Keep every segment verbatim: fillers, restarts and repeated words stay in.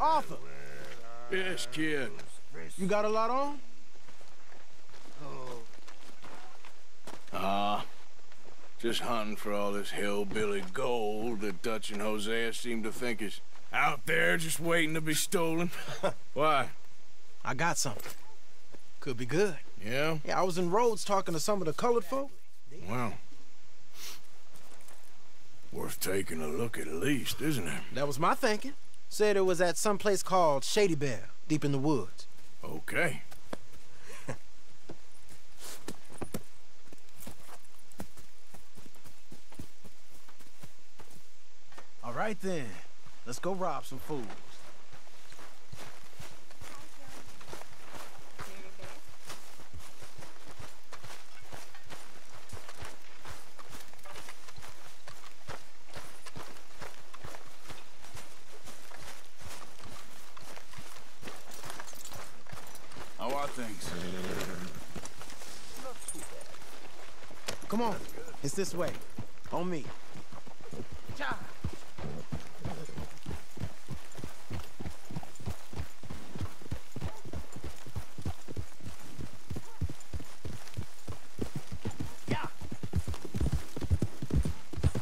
Arthur! Yes, kid. You got a lot on? Ah, uh, just hunting for all this hillbilly gold that Dutch and Hosea seem to think is out there just waiting to be stolen. Why? I got something. Could be good. Yeah? Yeah, I was in Rhodes talking to some of the colored folk. Wow. Worth taking a look at least, isn't it? That was my thinking. Said it was at some place called Shady Belle, deep in the woods. Okay. All right then, let's go rob some fools. How are things? Not too bad. Come on, it's this way. On me. John.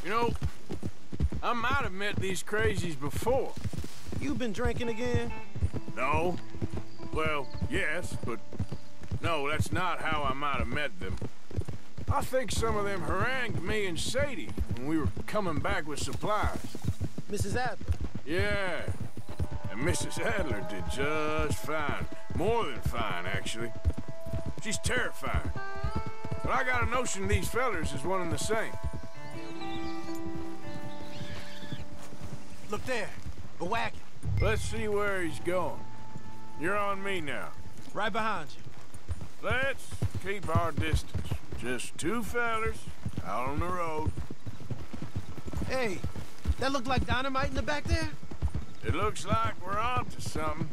You know, I might have met these crazies before. You've been drinking again? No. Well, yes, but no, that's not how I might have met them. I think some of them harangued me and Sadie when we were coming back with supplies. Missus Adler? Yeah. And Missus Adler did just fine. More than fine, actually. She's terrifying. But I got a notion these fellers is one and the same. Look there, a wagon. Let's see where he's going. You're on me now. Right behind you. Let's keep our distance. Just two fellas out on the road. Hey, that looked like dynamite in the back there? It looks like we're on to something.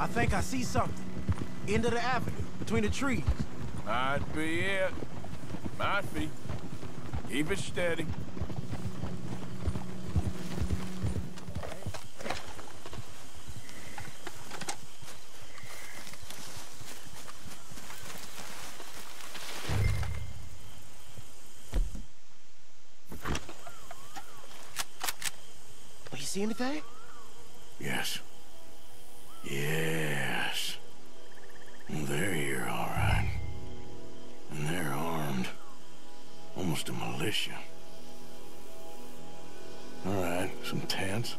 I think I see something. End of the avenue, between the trees. Might be it. Might be. Keep it steady. Oh, you see anything? Yes. Yes. Well, they're here, all right. And they're armed. Almost a militia. All right, some tents.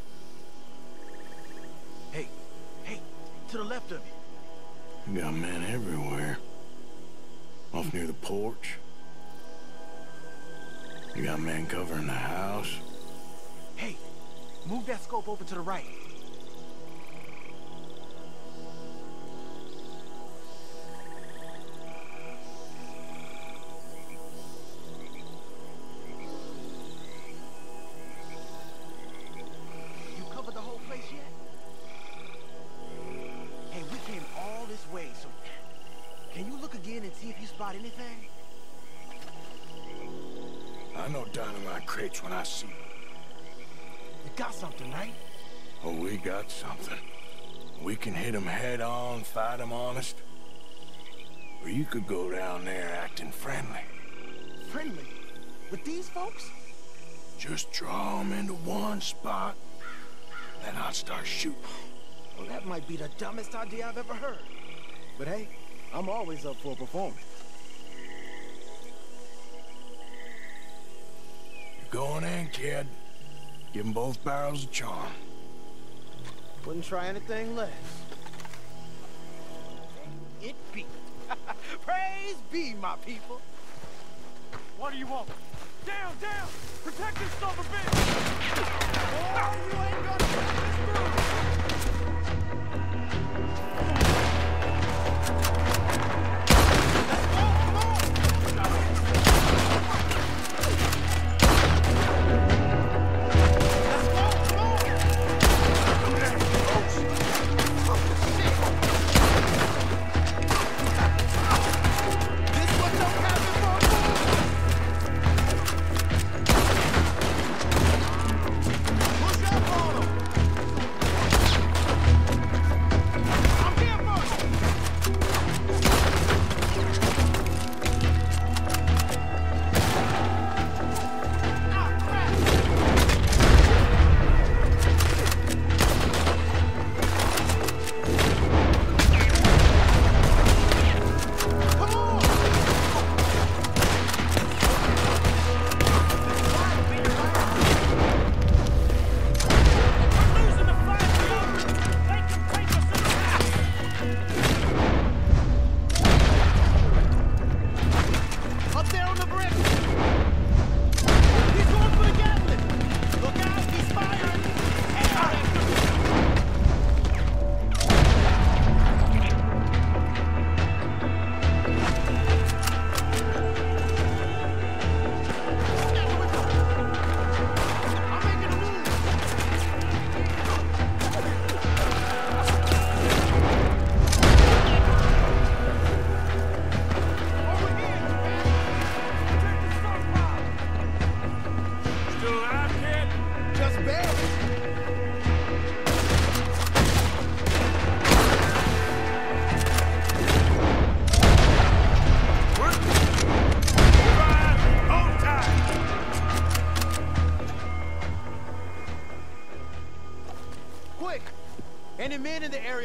Hey, hey, to the left of you. You got men everywhere. Off near the porch. You got men covering the house. Hey, move that scope over to the right. When I see you. You got something, right? Oh, we got something. We can hit them head on, fight them honest. Or you could go down there acting friendly. Friendly? With these folks? Just draw them into one spot, then I'll start shooting. Well, that might be the dumbest idea I've ever heard. But hey, I'm always up for a performance. Going in, kid. Give them both barrels of charm. Wouldn't try anything less. It be. Praise be, my people. What do you want? Down, down! Protect this son of a bitch! Oh, you ain't gonna get this through!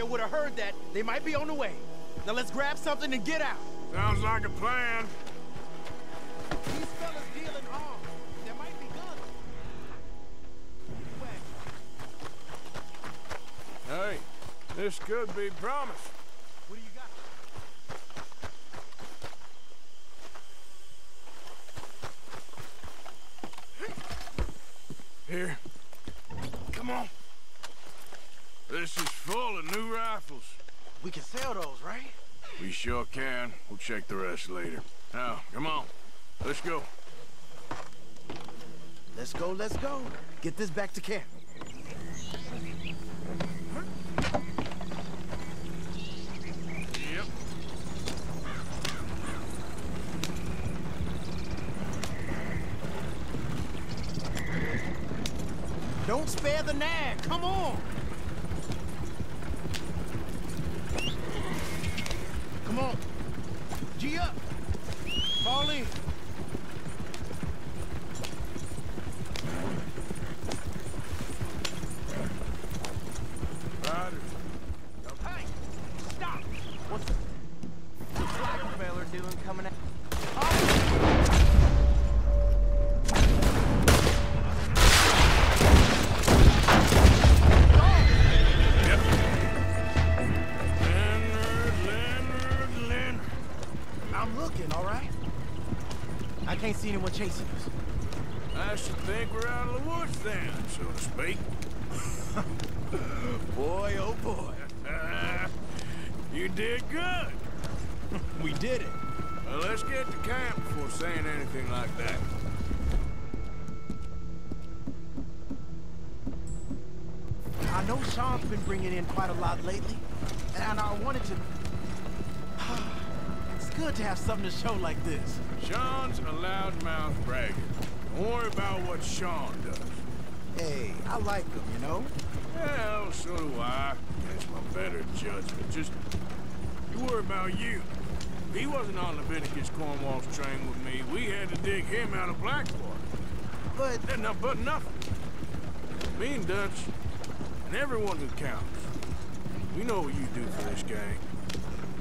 would have heard that, they might be on the way. Now let's grab something and get out. Sounds like a plan. These fellas dealing arms. There might be guns. Hey, this could be promised. What do you got? Here. Come on. This is full of new rifles. We can sell those, right? We sure can. We'll check the rest later. Now, come on. Let's go. Let's go, let's go. Get this back to camp. Yep. Don't spare the nag. Come on. Come on. Gee up. Fall in. Anyone chasing us. I should think we're out of the woods then, so to speak. Boy, oh boy. You did good. We did it. Well, let's get to camp before saying anything like that. I know Sean's been bringing in quite a lot lately, and I wanted to... It's good to have something to show like this. Sean's a loudmouth braggart. Don't worry about what Sean does. Hey, I like him, you know? Well, so do I. That's my better judgment. Just, you worry about you. If he wasn't on Leviticus Cornwall's train with me, we had to dig him out of Blackwater. But... There's no but nothing. Me and Dutch, and everyone who counts, we know what you do for this gang.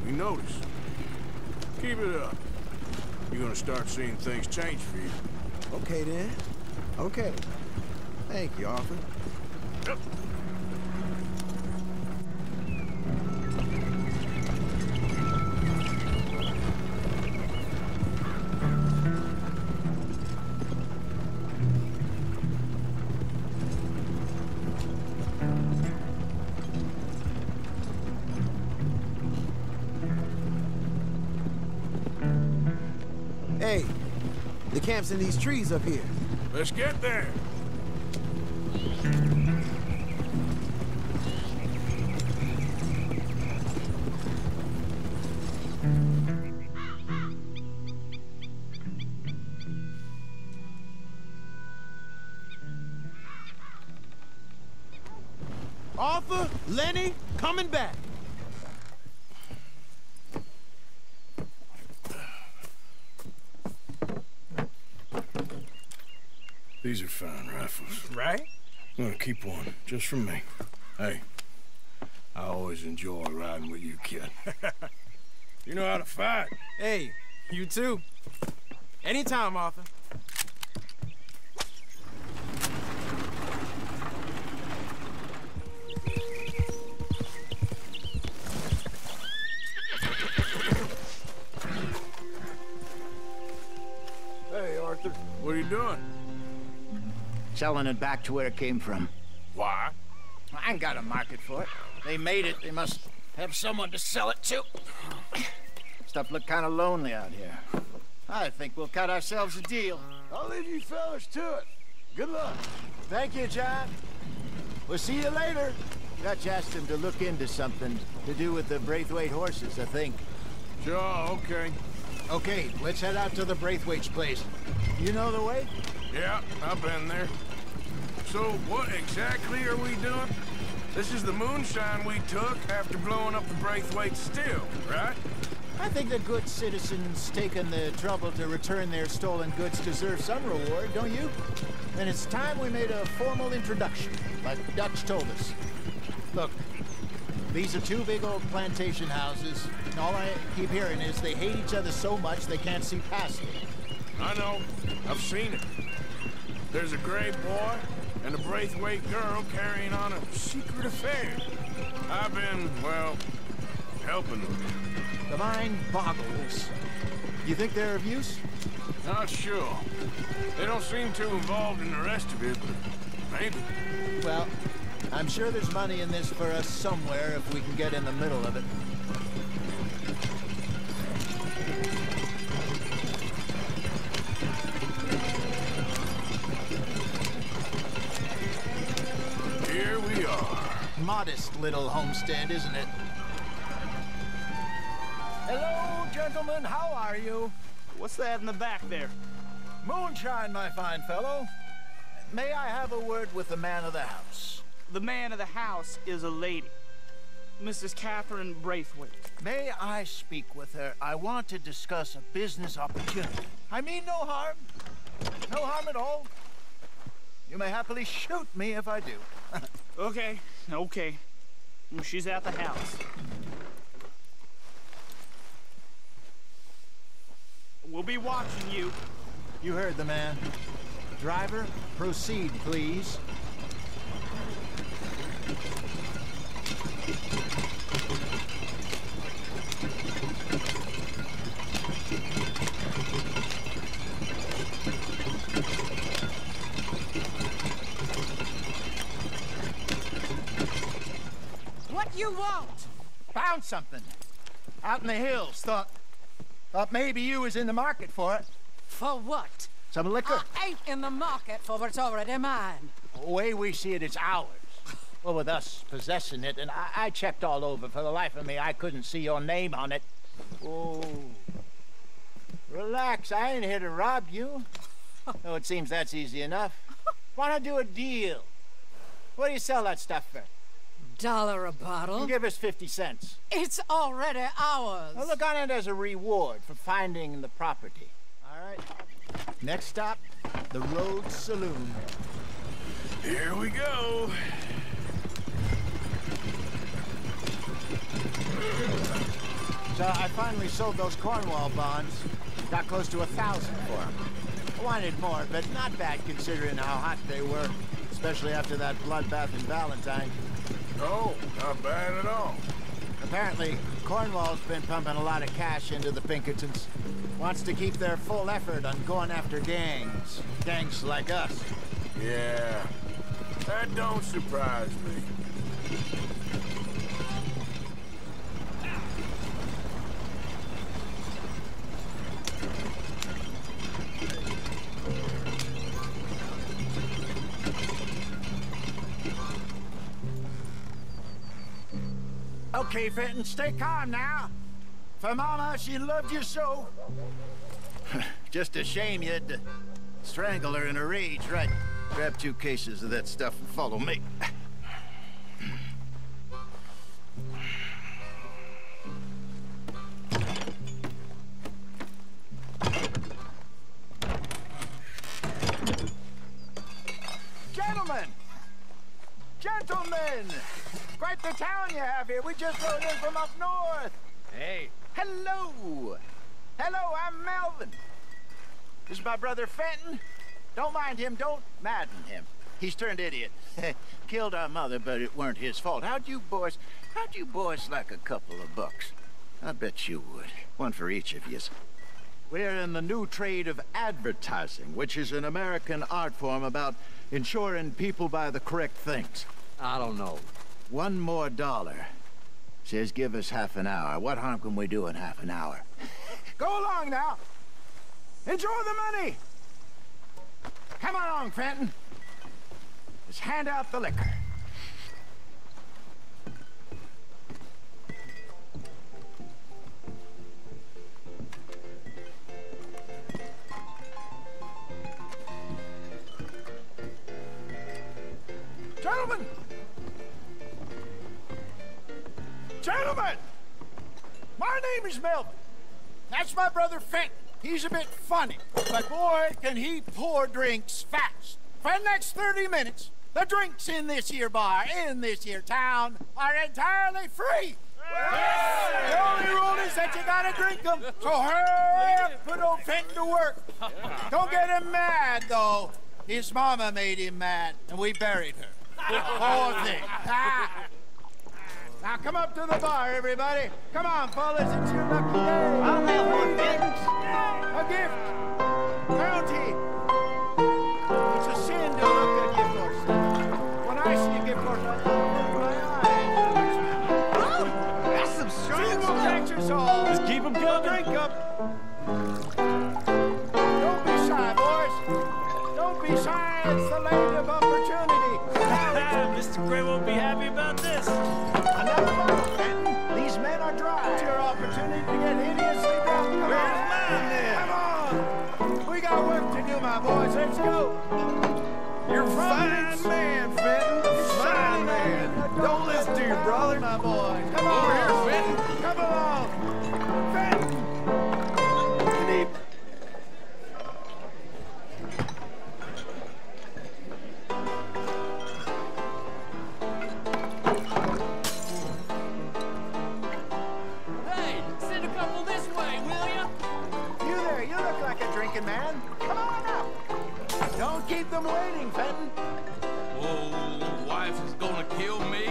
We notice. Keep it up. You're gonna start seeing things change for you. Okay, then. Okay. Thank you, Arthur. Yep. Hey, the camp's in these trees up here. Let's get there. Arthur, Lenny, coming back. These are fine rifles. Right? I'm gonna keep one, just for me. Hey, I always enjoy riding with you, kid. You know how to fight. Hey, you too. Anytime, Arthur. Hey, Arthur. What are you doing? Selling it back to where it came from. Why? I ain't got a market for it. They made it. They must have someone to sell it to. Stuff look kind of lonely out here. I think we'll cut ourselves a deal. I'll leave you fellas to it. Good luck. Thank you, John. We'll see you later. Dutch asked him to look into something to do with the Braithwaite horses, I think. Sure, okay. Okay, let's head out to the Braithwaite's place. You know the way? Yeah, I've been there. So what exactly are we doing? This is the moonshine we took after blowing up the Braithwaite still, right? I think the good citizens taking the trouble to return their stolen goods deserve some reward, don't you? And it's time we made a formal introduction, like Dutch told us. Look, These are two big old plantation houses, and all I keep hearing is they hate each other so much they can't see past it. I know. I've seen it. There's a gray boy and a Braithwaite girl carrying on a secret affair. I've been, well, helping them. The mind boggles. You think they're of use? Not sure. They don't seem too involved in the rest of it, but maybe. Well, I'm sure there's money in this for us somewhere if we can get in the middle of it. Here we are. Modest little homestead, isn't it? Hello, gentlemen. How are you? What's that in the back there? Moonshine, my fine fellow. May I have a word with the man of the house? The man of the house is a lady, Missus Catherine Braithwaite. May I speak with her? I want to discuss a business opportunity. I mean no harm. No harm at all. You may happily shoot me if I do. Okay, okay. She's at the house. We'll be watching you. You heard the man. Driver, proceed, please. What you want? Found something. Out in the hills. Thought thought maybe you was in the market for it. For what? Some liquor. I ain't in the market for what's already mine. The way we see it, it's ours. Well, with us possessing it, and I, I checked all over. For the life of me, I couldn't see your name on it. Oh. Relax, I ain't here to rob you. Though it seems that's easy enough. Why not do a deal? What do you sell that stuff for? Dollar a bottle. You give us fifty cents. It's already ours. Well, look on it as a reward for finding the property. All right. Next stop, the Rhodes Saloon. Here we go. So I finally sold those Cornwall bonds. Got close to a thousand for them. I wanted more, but not bad considering how hot they were, especially after that bloodbath in Valentine. Oh, not bad at all. Apparently, Cornwall's been pumping a lot of cash into the Pinkertons. Wants to keep their full effort on going after gangs. Gangs like us. Yeah, that don't surprise me. Okay, Fenton, stay calm now. For Mama, she loved you so. Just a shame you had to strangle her in a rage, right? Grab two cases of that stuff and follow me. Gentlemen! Gentlemen! Quite the town you have here. We just rode in from up north. Hey. Hello. Hello, I'm Melvin. This is my brother Fenton. Don't mind him. Don't madden him. He's turned idiot. Killed our mother, but it weren't his fault. How'd you boys... How'd you boys like a couple of bucks? I bet you would. One for each of yous. We're in the new trade of advertising, which is an American art form about ensuring people buy the correct things. I don't know. One more dollar. Says give us half an hour. What harm can we do in half an hour? Go along now. Enjoy the money. Come along, Fenton. Let's hand out the liquor. Gentlemen! Gentlemen! My name is Melvin. That's my brother Fenton. He's a bit funny, but boy, can he pour drinks fast. For the next thirty minutes, The drinks in this here bar, in this here town, are entirely free. Yeah. The only rule is that you gotta drink them, so hurry up, put old Fink to work. Yeah. Don't get him mad, though. His mama made him mad, and we buried her. Poor thing. Ah. Now come up to the bar, everybody. Come on, fellas, it's your lucky day. I'll have one, Vince. A gift. Bounty. It's a sin to look at gift horses. When I see a gift horse, I love my eyes. Oh, that's some strong stuff. Let's keep them going. Drink up. Don't be shy, boys. Don't be shy. It's the land of opportunity. Mister Gray won't be happy about this. These men are dry. It's your opportunity to get hideously drunk. Come Where's on. Mine, then? Come on. We got work to do, my boys. Let's go. You're a fine man, Fenton. Fine man. Don't listen to your brother. My boys. Come on. Over here, Fenton. Come along. Fenton. Man, come on up. Don't keep them waiting, Fenton. Oh, the wife is gonna kill me.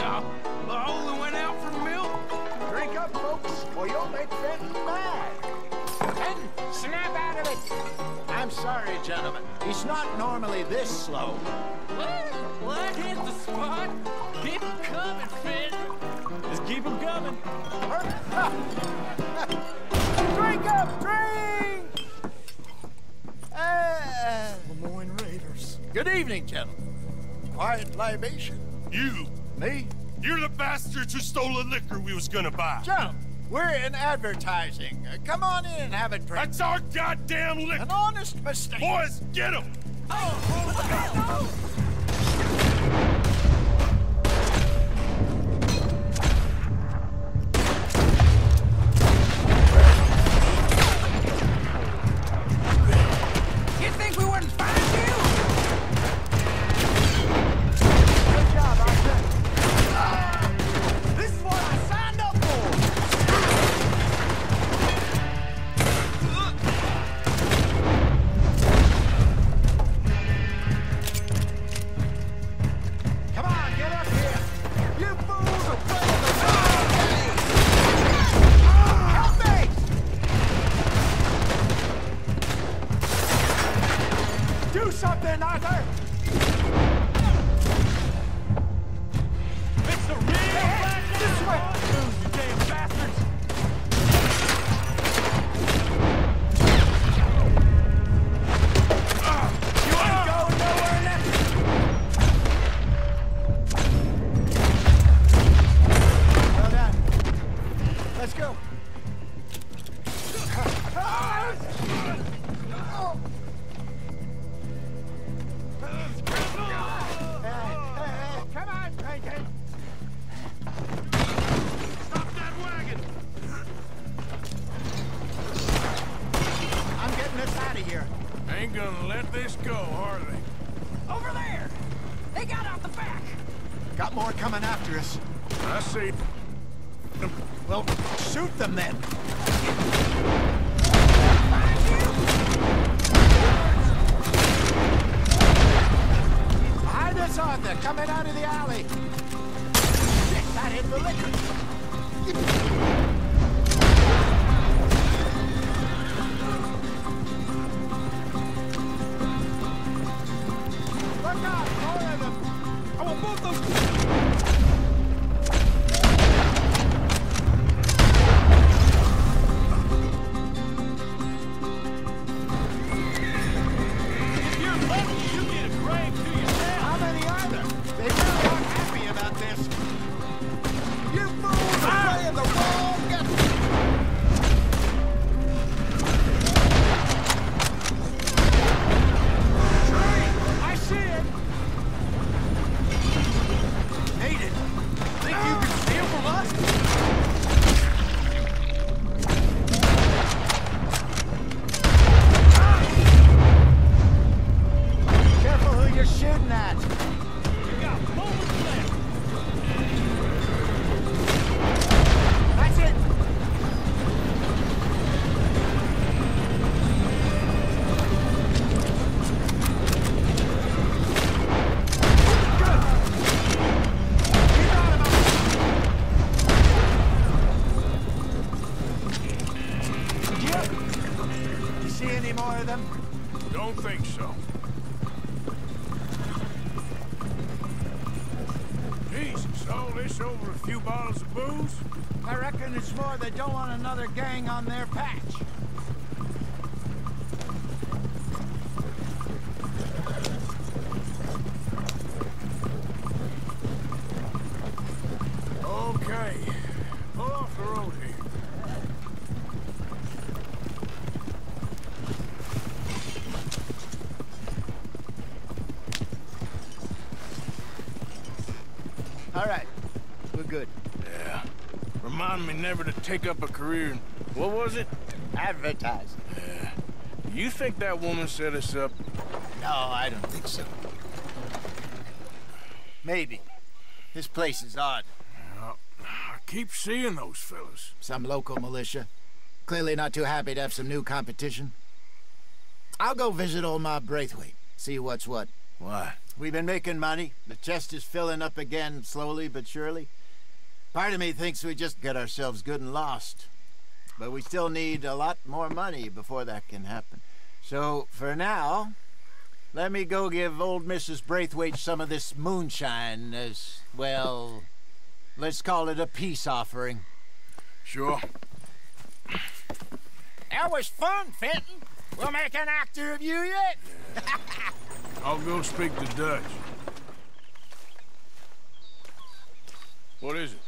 I only went out for milk. Drink up, folks, or you'll make Fenton mad. Fenton, snap out of it. I'm sorry, gentlemen. He's not normally this slow. What? What? Hit the spot. Keep him coming, Fenton. Just keep him coming. Drink up, drink. Uh, the Moines Raiders. Good evening, gentlemen. Quiet libation. You. Me? You're the bastards who stole the liquor we was gonna buy. Gentlemen, we're in advertising. Uh, come on in and have a drink. That's our goddamn liquor. An honest mistake. Boys, get him. Oh, oh, what the hell? Oh. This. You fools are playing the wrong game! any more of them? Don't think so. Jesus, all this over a few bottles of booze? I reckon it's more they don't want another gang on their patch. Never to take up a career in, what was it? Advertising. Yeah. You think that woman set us up? No, I don't think so. Maybe. This place is odd. Well, I keep seeing those fellas. Some local militia. Clearly not too happy to have some new competition. I'll go visit old Ma Braithwaite, see what's what. Why? We've been making money. The chest is filling up again, slowly but surely. Part of me thinks we just get ourselves good and lost. But we still need a lot more money before that can happen. So, for now, let me go give old Missus Braithwaite some of this moonshine as, well, let's call it a peace offering. Sure. That was fun, Fenton. We'll make an actor of you yet. I'll go speak to Dutch. What is it?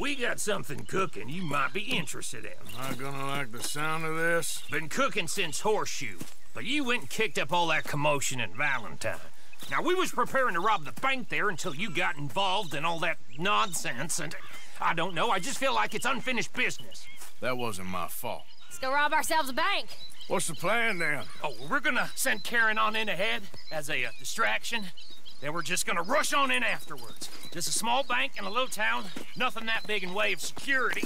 We got something cooking you might be interested in. Am I gonna like the sound of this? Been cooking since Horseshoe, but you went and kicked up all that commotion in Valentine. Now, we was preparing to rob the bank there until you got involved in all that nonsense, and I don't know, I just feel like it's unfinished business. That wasn't my fault. Let's go rob ourselves a bank. What's the plan, then? Oh, we're gonna send Karen on in ahead as a uh, distraction. Then we're just gonna rush on in afterwards. Just a small bank in a little town, nothing that big in way of security.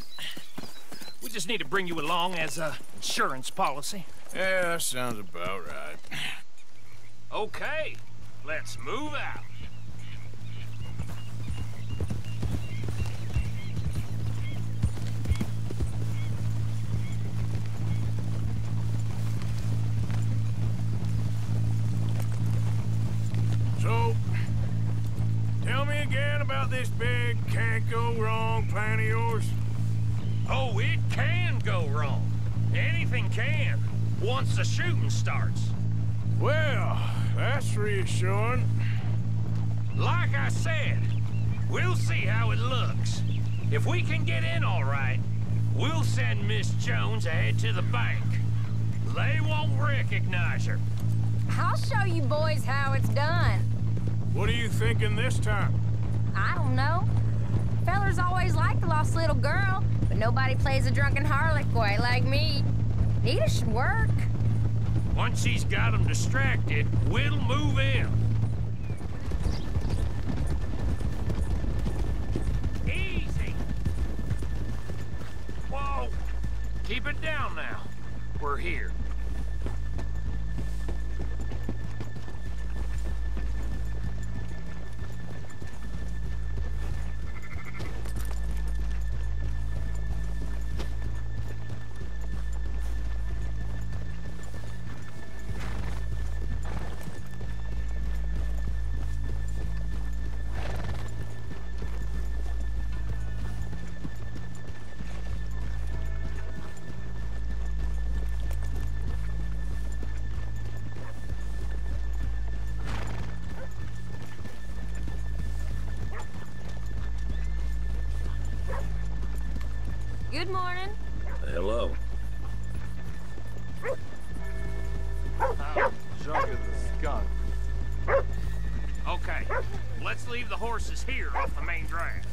We just need to bring you along as a insurance policy. Yeah, that sounds about right. Okay, let's move out. So, tell me again about this big can't-go-wrong plan of yours. Oh, it can go wrong. Anything can, once the shooting starts. Well, that's reassuring. Like I said, we'll see how it looks. If we can get in all right, we'll send Miss Jones ahead to the bank. They won't recognize her. I'll show you boys how it's done. What are you thinking this time? I don't know. Fellers always like the lost little girl, but nobody plays a drunken harlot quite like me. Nita should work. Once she's got them distracted, we'll move in. Easy. Whoa. Keep it down now. We're here. Good morning. Hello. How drunk is the skunk? Okay, let's leave the horses here off the main drive.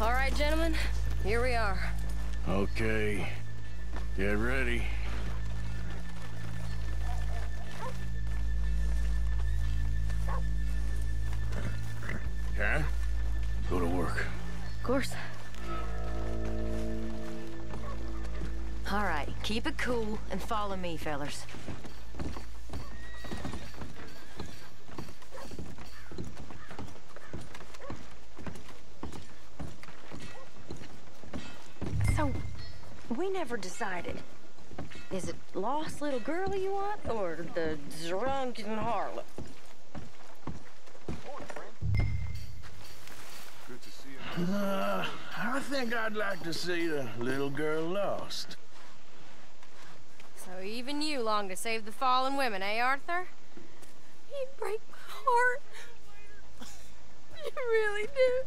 All right, gentlemen, here we are. Okay, get ready. Karen? Go to work. Of course. All right, keep it cool and follow me, fellers. we never decided. Is it lost little girl you want, or the drunken harlot? Uh, I think I'd like to see the little girl lost. So even you long to save the fallen women, eh, Arthur? You break my heart. You really do.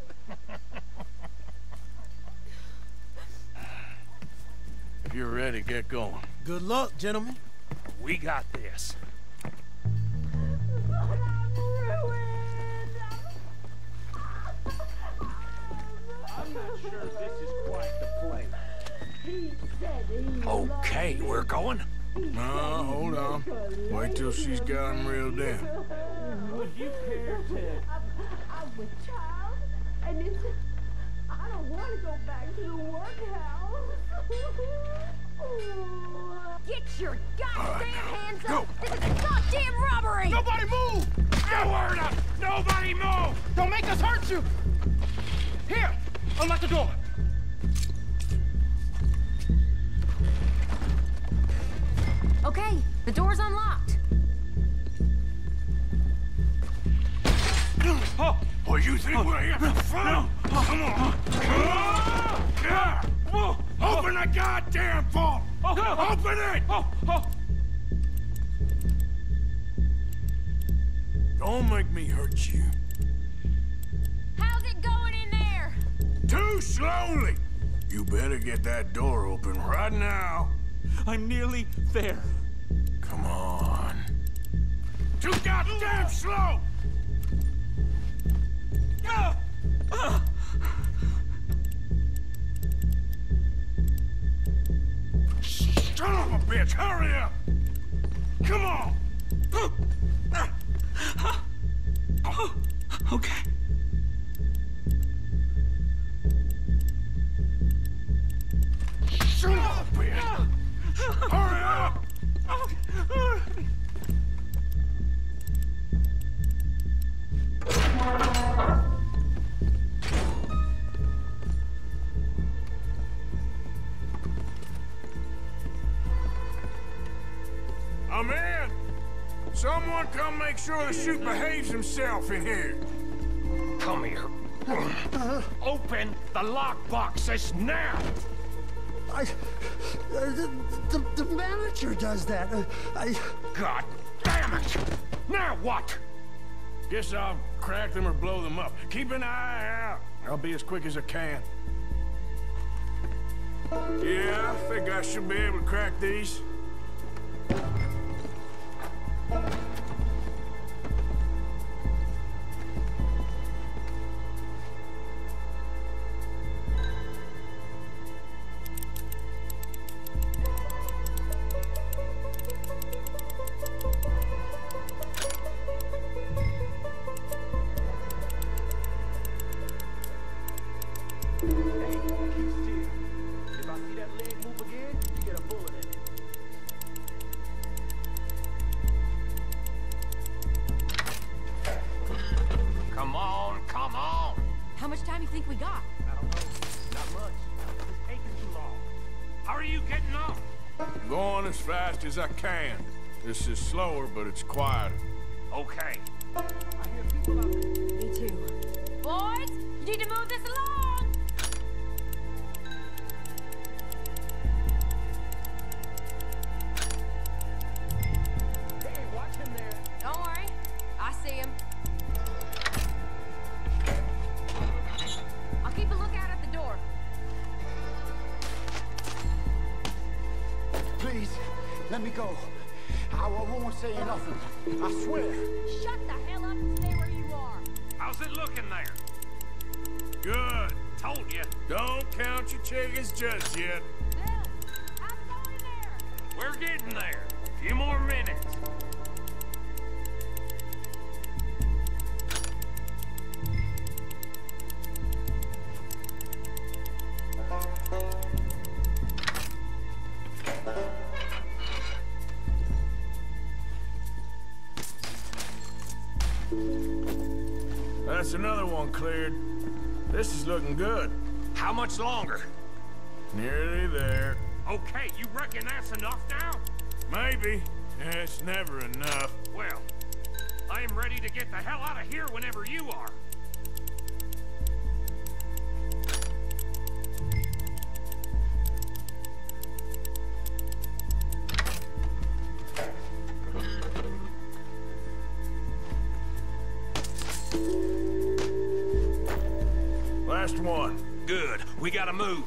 If you're ready, get going. Good luck, gentlemen. We got this. I'm not sure this is quite the place. He said he okay, we're going. Nah, hold on. Wait till she's got him reeled in. Would you care to? I'm with Charles, and it's. I don't want to go back to the workhouse. Get your goddamn right, hands up! This is a goddamn robbery! Nobody move! No word up! Nobody move! Don't make us hurt you! Here! Unlock the door! Okay, the door's unlocked. Oh, oh you think oh, we're here for fun? No. Oh, come on. Oh, yeah. Oh, oh. Open the goddamn vault! Oh, no. Open it! Oh, oh. Don't make me hurt you. How's it going in there? Too slowly! You better get that door open right now. I'm nearly there. Come on. Too goddamn slow! Son of a bitch, hurry up! Come on! Oh, okay. Son of a bitch! Hurry up! I'm in! Someone come make sure the chute behaves himself in here. Come here. Open the lock boxes now! I... Uh, the, the, the manager does that. Uh, I... God damn it! Now what? Guess I'll crack them or blow them up. Keep an eye out. I'll be as quick as I can. Yeah, I think I should be able to crack these. As I can. This is slower, but it's quieter. Okay. I hear people out there. Me too. Boys, you need to move this along. Hey, watch him there. Don't worry, I see him. I'll keep a lookout at the door. Please. Let me go. I won't say nothing. I swear. Shut the hell up and stay where you are. How's it looking there? Good. Told you. Don't count your chickens just yet. Bill, I'm going there. We're getting there. A few more minutes. Another one cleared. This is looking good. How much longer? Nearly there. Okay, you reckon that's enough now? Maybe. Yeah, it's never enough. Well, I am ready to get the hell out of here whenever you are. Last one. Good. We gotta move.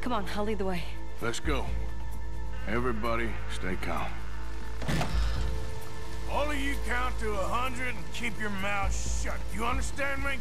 Come on, I'll lead the way. Let's go. Everybody, stay calm. All of you count to a hundred and keep your mouth shut. You understand me?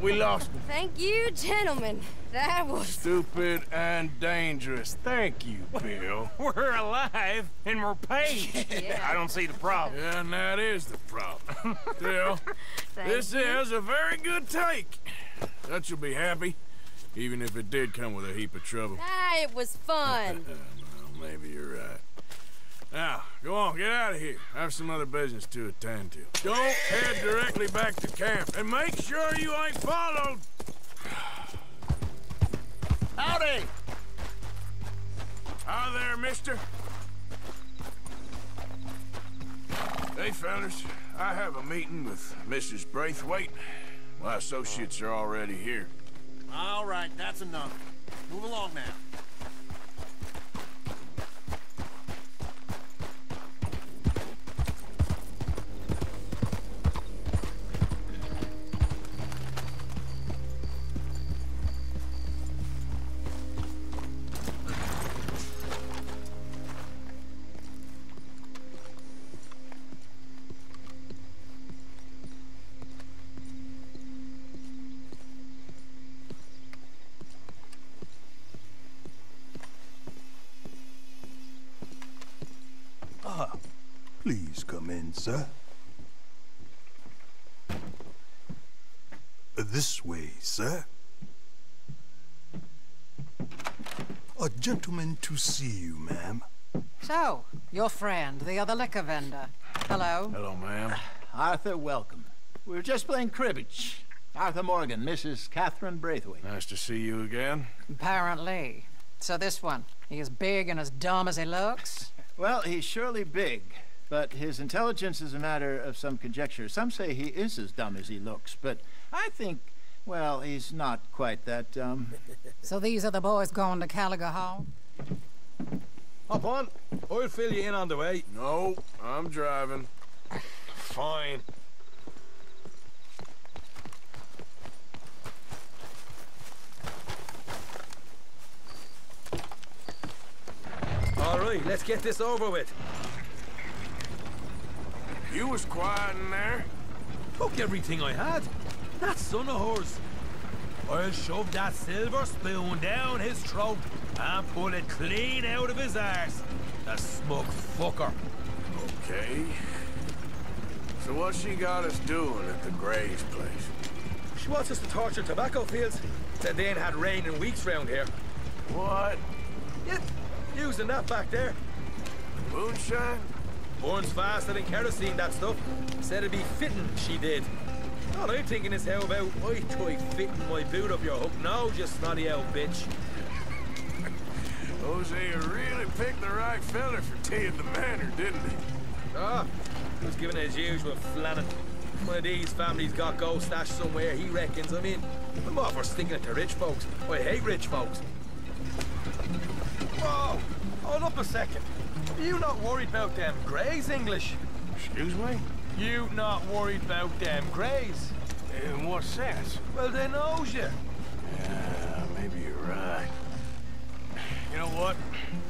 We lost him. Thank you, gentlemen. That was... stupid and dangerous. Thank you, Bill. We're alive and we're paid. Yeah. I don't see the problem. Yeah, and that is the problem. Bill, this you. is a very good take. Dutch will be happy, even if it did come with a heap of trouble. Ah, it was fun. Well, maybe you're right. Now, go on, get out of here. I have some other business to attend to. Don't head directly back to camp, and make sure you ain't followed! Howdy! Hi there, mister. Hey, fellas, I have a meeting with Missus Braithwaite. My associates are already here. All right, that's enough. Move along now. Please come in, sir. This way, sir. A gentleman to see you, ma'am. So, your friend, the other liquor vendor. Hello. Hello, ma'am. Arthur, welcome. We were just playing cribbage. Arthur Morgan, Missus Catherine Braithwaite. Nice to see you again. Apparently. So this one, he is big and as dumb as he looks? Well, he's surely big. But his intelligence is a matter of some conjecture. Some say he is as dumb as he looks, but I think, well, he's not quite that dumb. So these are the boys going to Callagher Hall? Hop on. I'll fill you in on the way. No, I'm driving. Fine. All right, let's get this over with. You was quiet in there. Took everything I had. That son of hers. I'll shove that silver spoon down his throat and pull it clean out of his arse. The smug fucker. Okay. So what she got us doing at the Graves place? She wants us to torture tobacco fields. Said they ain't had rain in weeks round here. What? Yep. Using that back there. Moonshine? Burns faster than kerosene, that stuff. Said it'd be fitting, she did. All I'm thinking is how about I try fitting my boot up your hook now, you snotty old bitch. Hosea really picked the right fella for tea at the manor, didn't he? Ah, he was giving his usual flannin. One of these families got gold stashed somewhere, he reckons. I mean, I'm all for sticking it to rich folks. I hate rich folks. Whoa! Hold up a second. Are you not worried about them Greys, English? Excuse me? You not worried about them Greys? In what sense? Well, they knows you. Yeah, maybe you're right. You know what?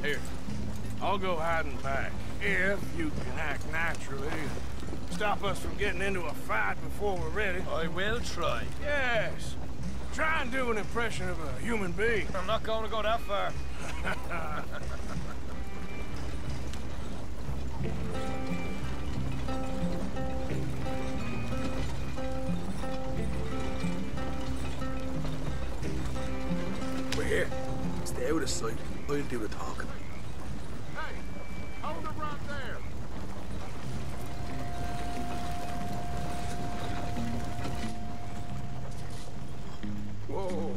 Here, I'll go hiding back. If you can act naturally and stop us from getting into a fight before we're ready. I will try. Yes. Try and do an impression of a human being. I'm not going to go that far. We're here. Stay out of sight. I'll do the talking. Hey! Hold it right there! Whoa!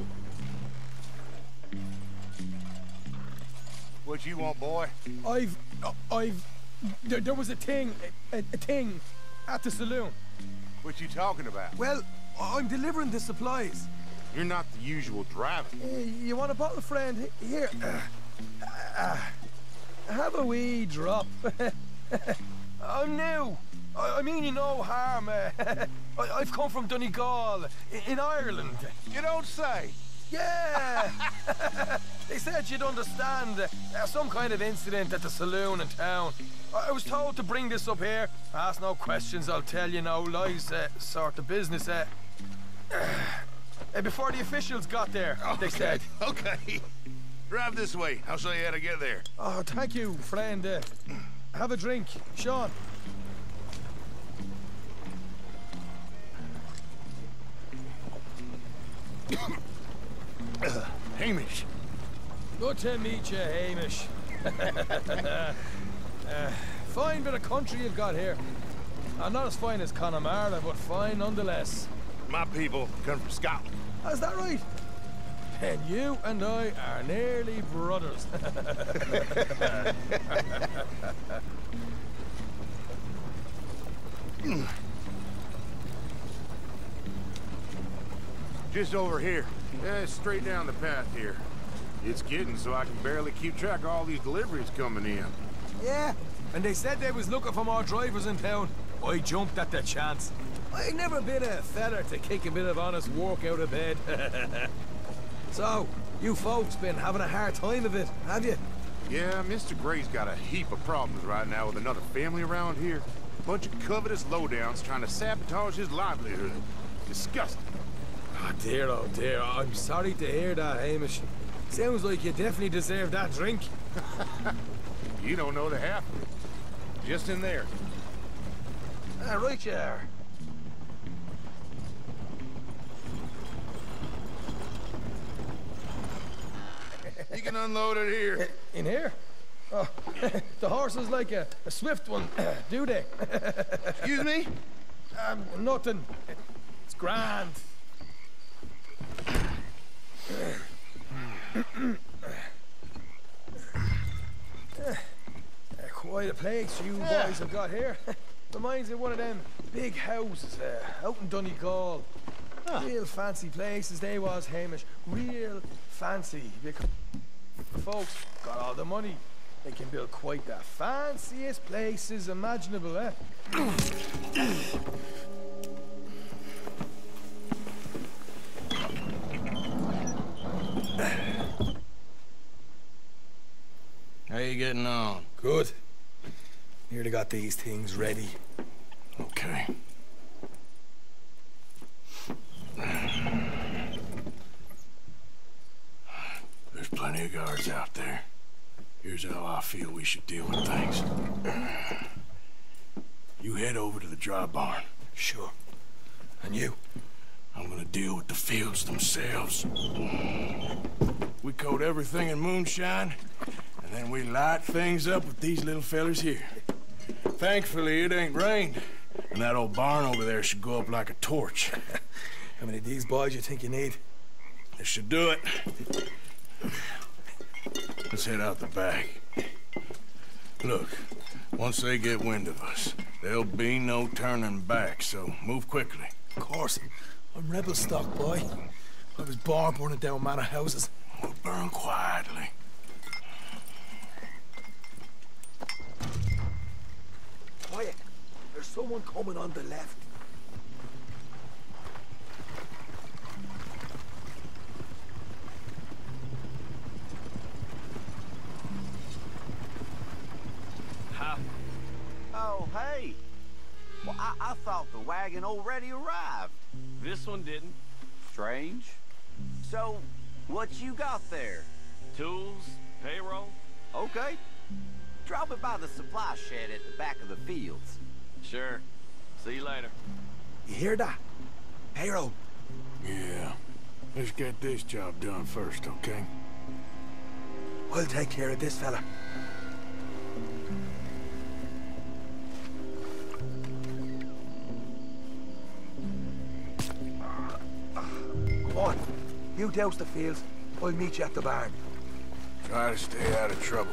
What you want, boy? I've... I've... There, there was a thing, a, a thing, at the saloon. What you talking about? Well, I'm delivering the supplies. You're not the usual driver. Uh, you want a bottle, friend? Here. Uh, uh, have a wee drop. I'm new. I, I mean you no harm. Uh, I, I've come from Donegal, in, in Ireland. You don't say. Yeah! They said you'd understand. Uh, some kind of incident at the saloon in town. I, I was told to bring this up here. Ask no questions, I'll tell you no lies. Uh, sort of business. Uh, uh, before the officials got there, okay. They said. Okay. Drive this way. I'll show you how to get there. Oh, thank you, friend. Uh, have a drink. Sean. Uh, Hamish. Good to meet you, Hamish. uh, fine bit of country you've got here. I'm not as fine as Connemara, but fine nonetheless. My people come from Scotland. Is that right? And you and I are nearly brothers. Just over here. Yeah, straight down the path here. It's getting so I can barely keep track of all these deliveries coming in. Yeah, and they said they was looking for more drivers in town. I jumped at the chance. I ain't never been a feller to kick a bit of honest work out of bed. So, you folks been having a hard time of it, have you? Yeah, Mister Gray's got a heap of problems right now with another family around here. Bunch of covetous lowdowns trying to sabotage his livelihood. Disgusting. Oh dear, oh dear. I'm sorry to hear that, Hamish. Sounds like you definitely deserve that drink. You don't know the half of it. Just in there. Ah, right you are. You can unload it here. In here? Oh, the horse is like a, a swift one, do they? Excuse me? Um, nothing. It's grand. Quite a place you yeah. boys have got here. Reminds me of one of them big houses uh, out in Donegal. Huh. Real fancy places they was, Hamish. Real fancy. Because folks got all the money. They can build quite the fanciest places imaginable, eh? How you getting on? Good. Nearly got these things ready. Okay. There's plenty of guards out there. Here's how I feel we should deal with things. You head over to the dry barn. Sure. And you? I'm gonna deal with the fields themselves. We coat everything in moonshine, and then we light things up with these little fellas here. Thankfully, it ain't rained, and that old barn over there should go up like a torch. How many of these boys you think you need? This should do it. Let's head out the back. Look, once they get wind of us, there'll be no turning back, so move quickly. Of course. I'm rebel stock, boy. I was born burning down manor houses. We'll burn quietly. Quiet. There's someone coming on the left. Oh, hey! Well, I, I thought the wagon already arrived. This one didn't. Strange. So, what you got there? Tools, payroll. Okay. Drop it by the supply shed at the back of the fields. Sure. See you later. You hear that? Payroll. Yeah. Let's get this job done first, okay? We'll take care of this fella. On. You douse the fields. I'll meet you at the barn. Try to stay out of trouble.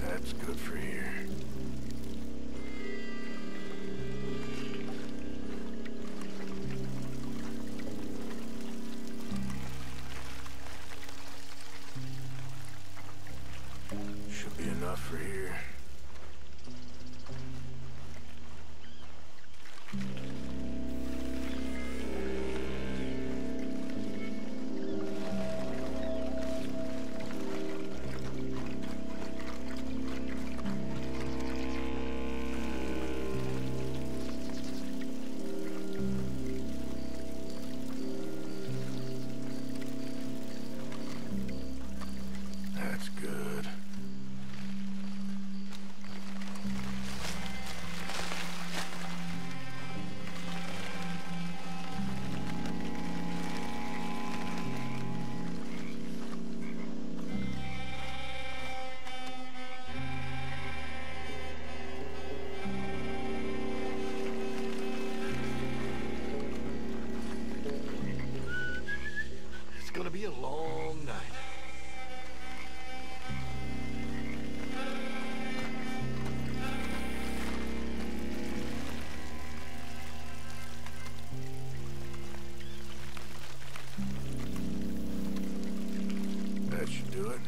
That's good for here. Should be enough for here. be a long night. That should do it.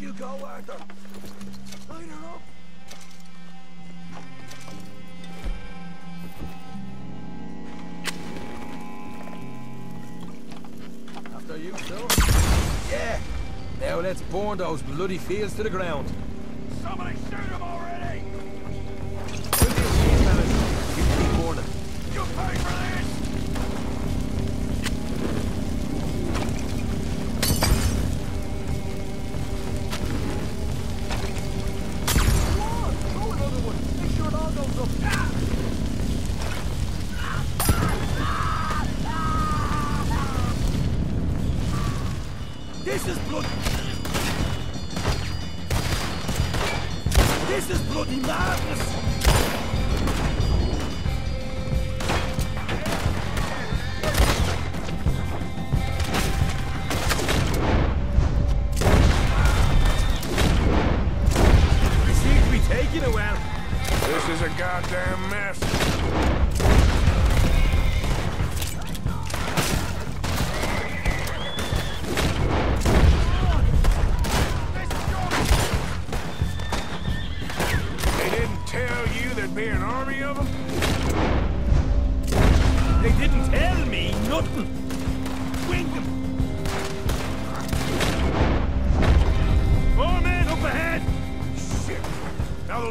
You go, Arthur. Line her up. After you, Bill. Yeah. Now let's burn those bloody fields to the ground. Somebody shoot him already! We'll be okay, fellas. You keep burning. You pay for this!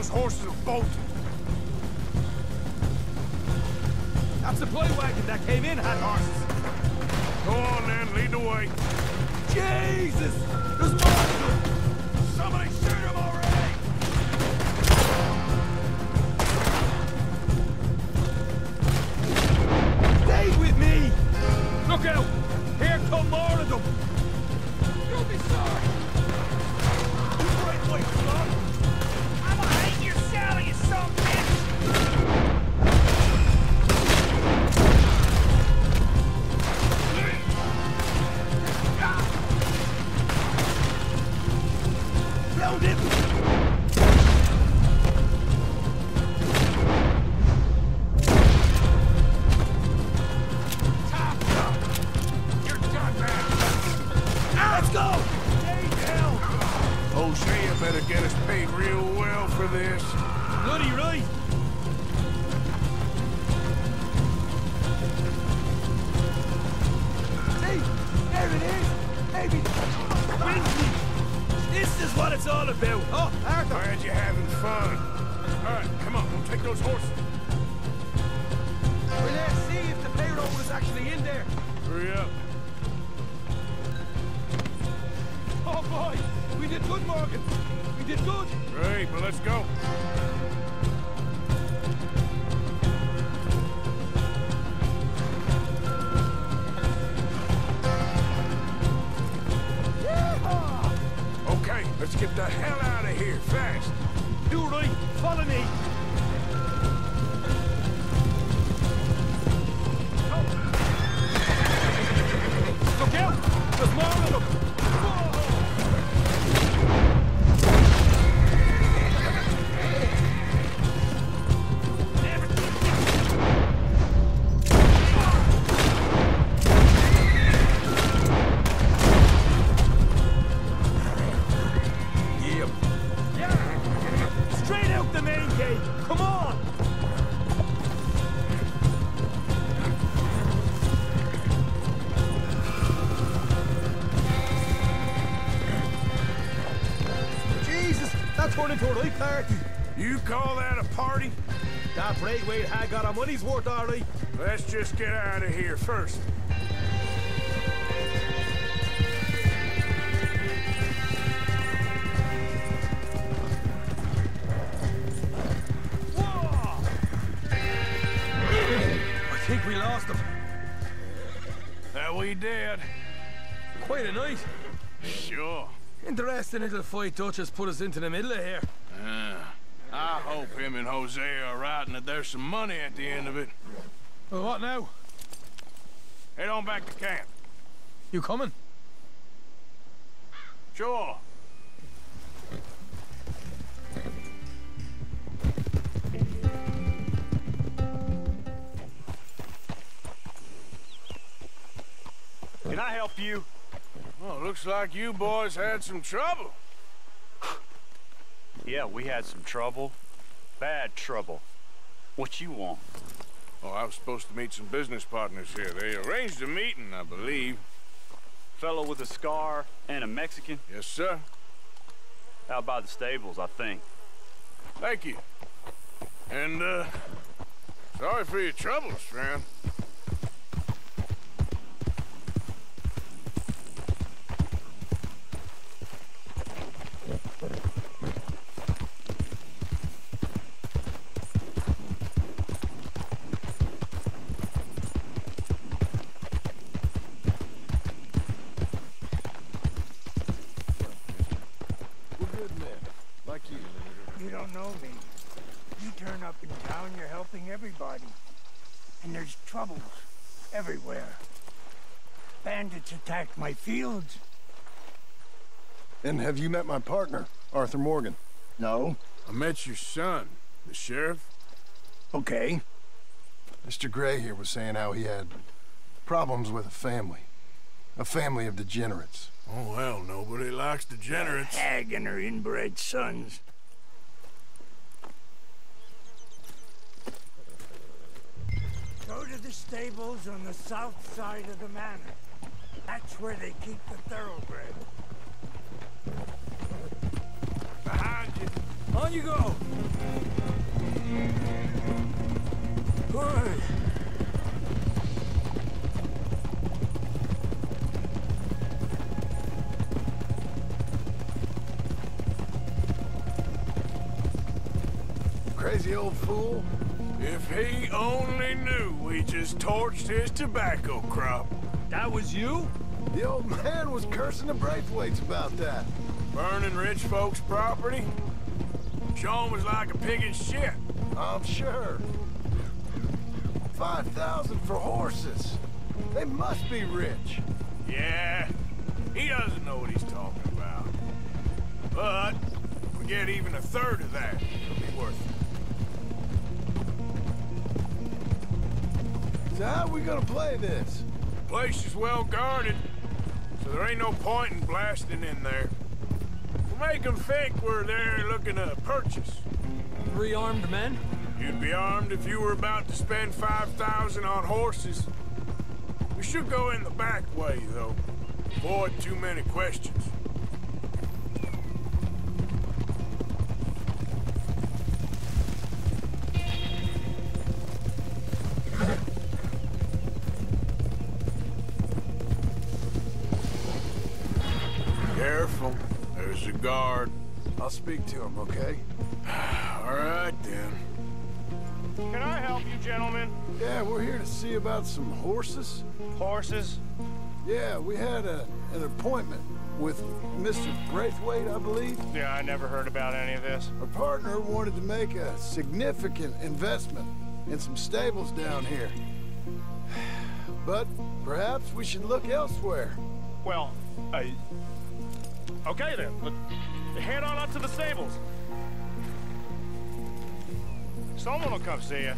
Hold it! This is what it's all about. Oh, Arthur! Glad you're having fun. All right, come on, we'll take those horses. Well, let's see if the payroll was actually in there. Hurry up. Oh, boy! We did good, Morgan. We did good. Great, well, let's go. Let's get the hell out of here, fast! Do right, follow me! Oh. Look out! There's more of them! You call that a party? That Braithwaite had got our money's worth, already. Let's just get out of here first. Whoa! I think we lost him. That we did. Quite a night. Sure. Interesting little fight Dutch has put us into the middle of here. Uh, I hope him and Hosea are right and that there's some money at the end of it. Well, what now? Head on back to camp. You coming? Sure. Can I help you? Well, looks like you boys had some trouble. Yeah, we had some trouble. Bad trouble. What you want? Oh, I was supposed to meet some business partners here. They arranged a meeting, I believe. Fellow with a scar and a Mexican? Yes, sir. Out by the stables, I think. Thank you. And, uh, sorry for your troubles, friend. Attacked my fields. And have you met my partner, Arthur Morgan? No. I met your son, the sheriff. Okay. Mister Gray here was saying how he had problems with a family. A family of degenerates. Oh, well, nobody likes degenerates. The hag and her inbred sons. Go to the stables on the south side of the manor. That's where they keep the thoroughbred. Behind you. On you go. Good. Crazy old fool. If he only knew we just torched his tobacco crop. That was you? The old man was cursing the Braithwaites about that. Burning rich folks' property? Sean was like a pig in shit. I'm sure. five thousand for horses. They must be rich. Yeah, he doesn't know what he's talking about. But if we get even a third of that, it'll be worth it. So how are we gonna play this? The place is well guarded, so there ain't no point in blasting in there. We'll make them think we're there looking to purchase. Three armed men? You'd be armed if you were about to spend five thousand on horses. We should go in the back way, though. Avoid too many questions. guard. I'll speak to him, okay? All right, then. Can I help you, gentlemen? Yeah, we're here to see about some horses. Horses? Yeah, we had a, an appointment with Mister Braithwaite, I believe. Yeah, I never heard about any of this. Our partner wanted to make a significant investment in some stables down here. But perhaps we should look elsewhere. Well, uh, okay then. But head on up to the stables. Someone will come see you.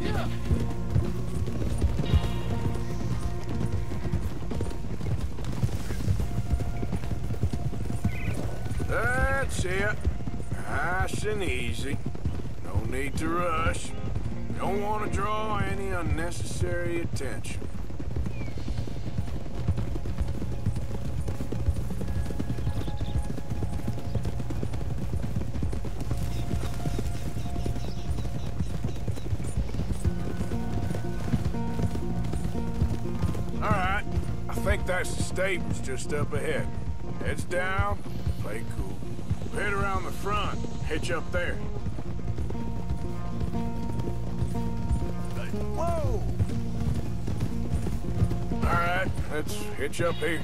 Yeah. That's it. Nice and easy. No need to rush. Don't want to draw any unnecessary attention. Alright, I think that's the stables just up ahead. Heads down, play cool. We'll head around the front, hitch up there. Whoa! Alright, let's hitch up here.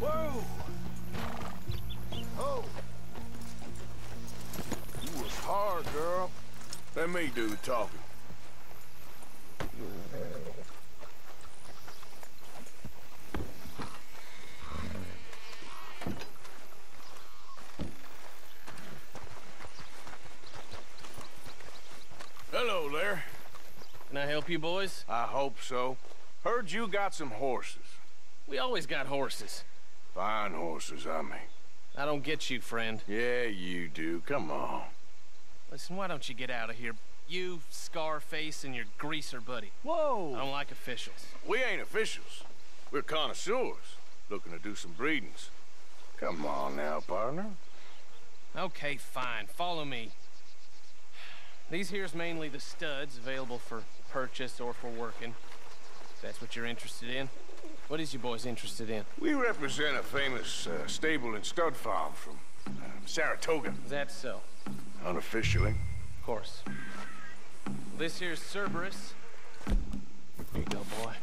Whoa! Oh! You was hard, girl. Let me do the talking. Hello there. Can I help you boys? I hope so. Heard you got some horses. We always got horses. Fine horses, I mean. I don't get you, friend. Yeah, you do. Come on. Listen, why don't you get out of here? You, Scarface, and your greaser buddy. Whoa! I don't like officials. We ain't officials. We're connoisseurs, looking to do some breedings. Come on now, partner. Okay, fine. Follow me. These here's mainly the studs, available for purchase or for working. If that's what you're interested in. What is you boys interested in? We represent a famous uh, stable and stud farm from um, Saratoga. Is that so? Unofficially. Of course. This here's Cerberus. Here you go, boy.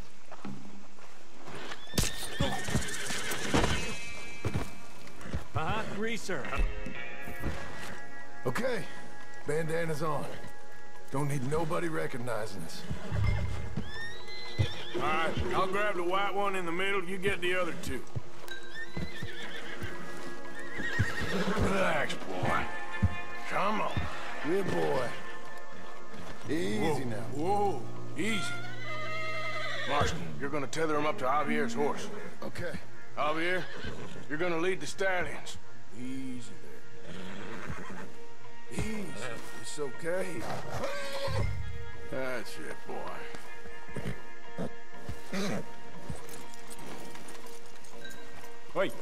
Uh-huh, greaser. Okay. Bandana's on. Don't need nobody recognizing us. All right, I'll grab the white one in the middle. You get the other two. Relax, boy. Come on. Good boy. Easy whoa, now. Whoa, easy. Marston, you're gonna tether him up to Javier's horse. Okay. Javier, you're gonna lead the stallions. Easy there. Easy. It's okay. That's it, boy. Wait.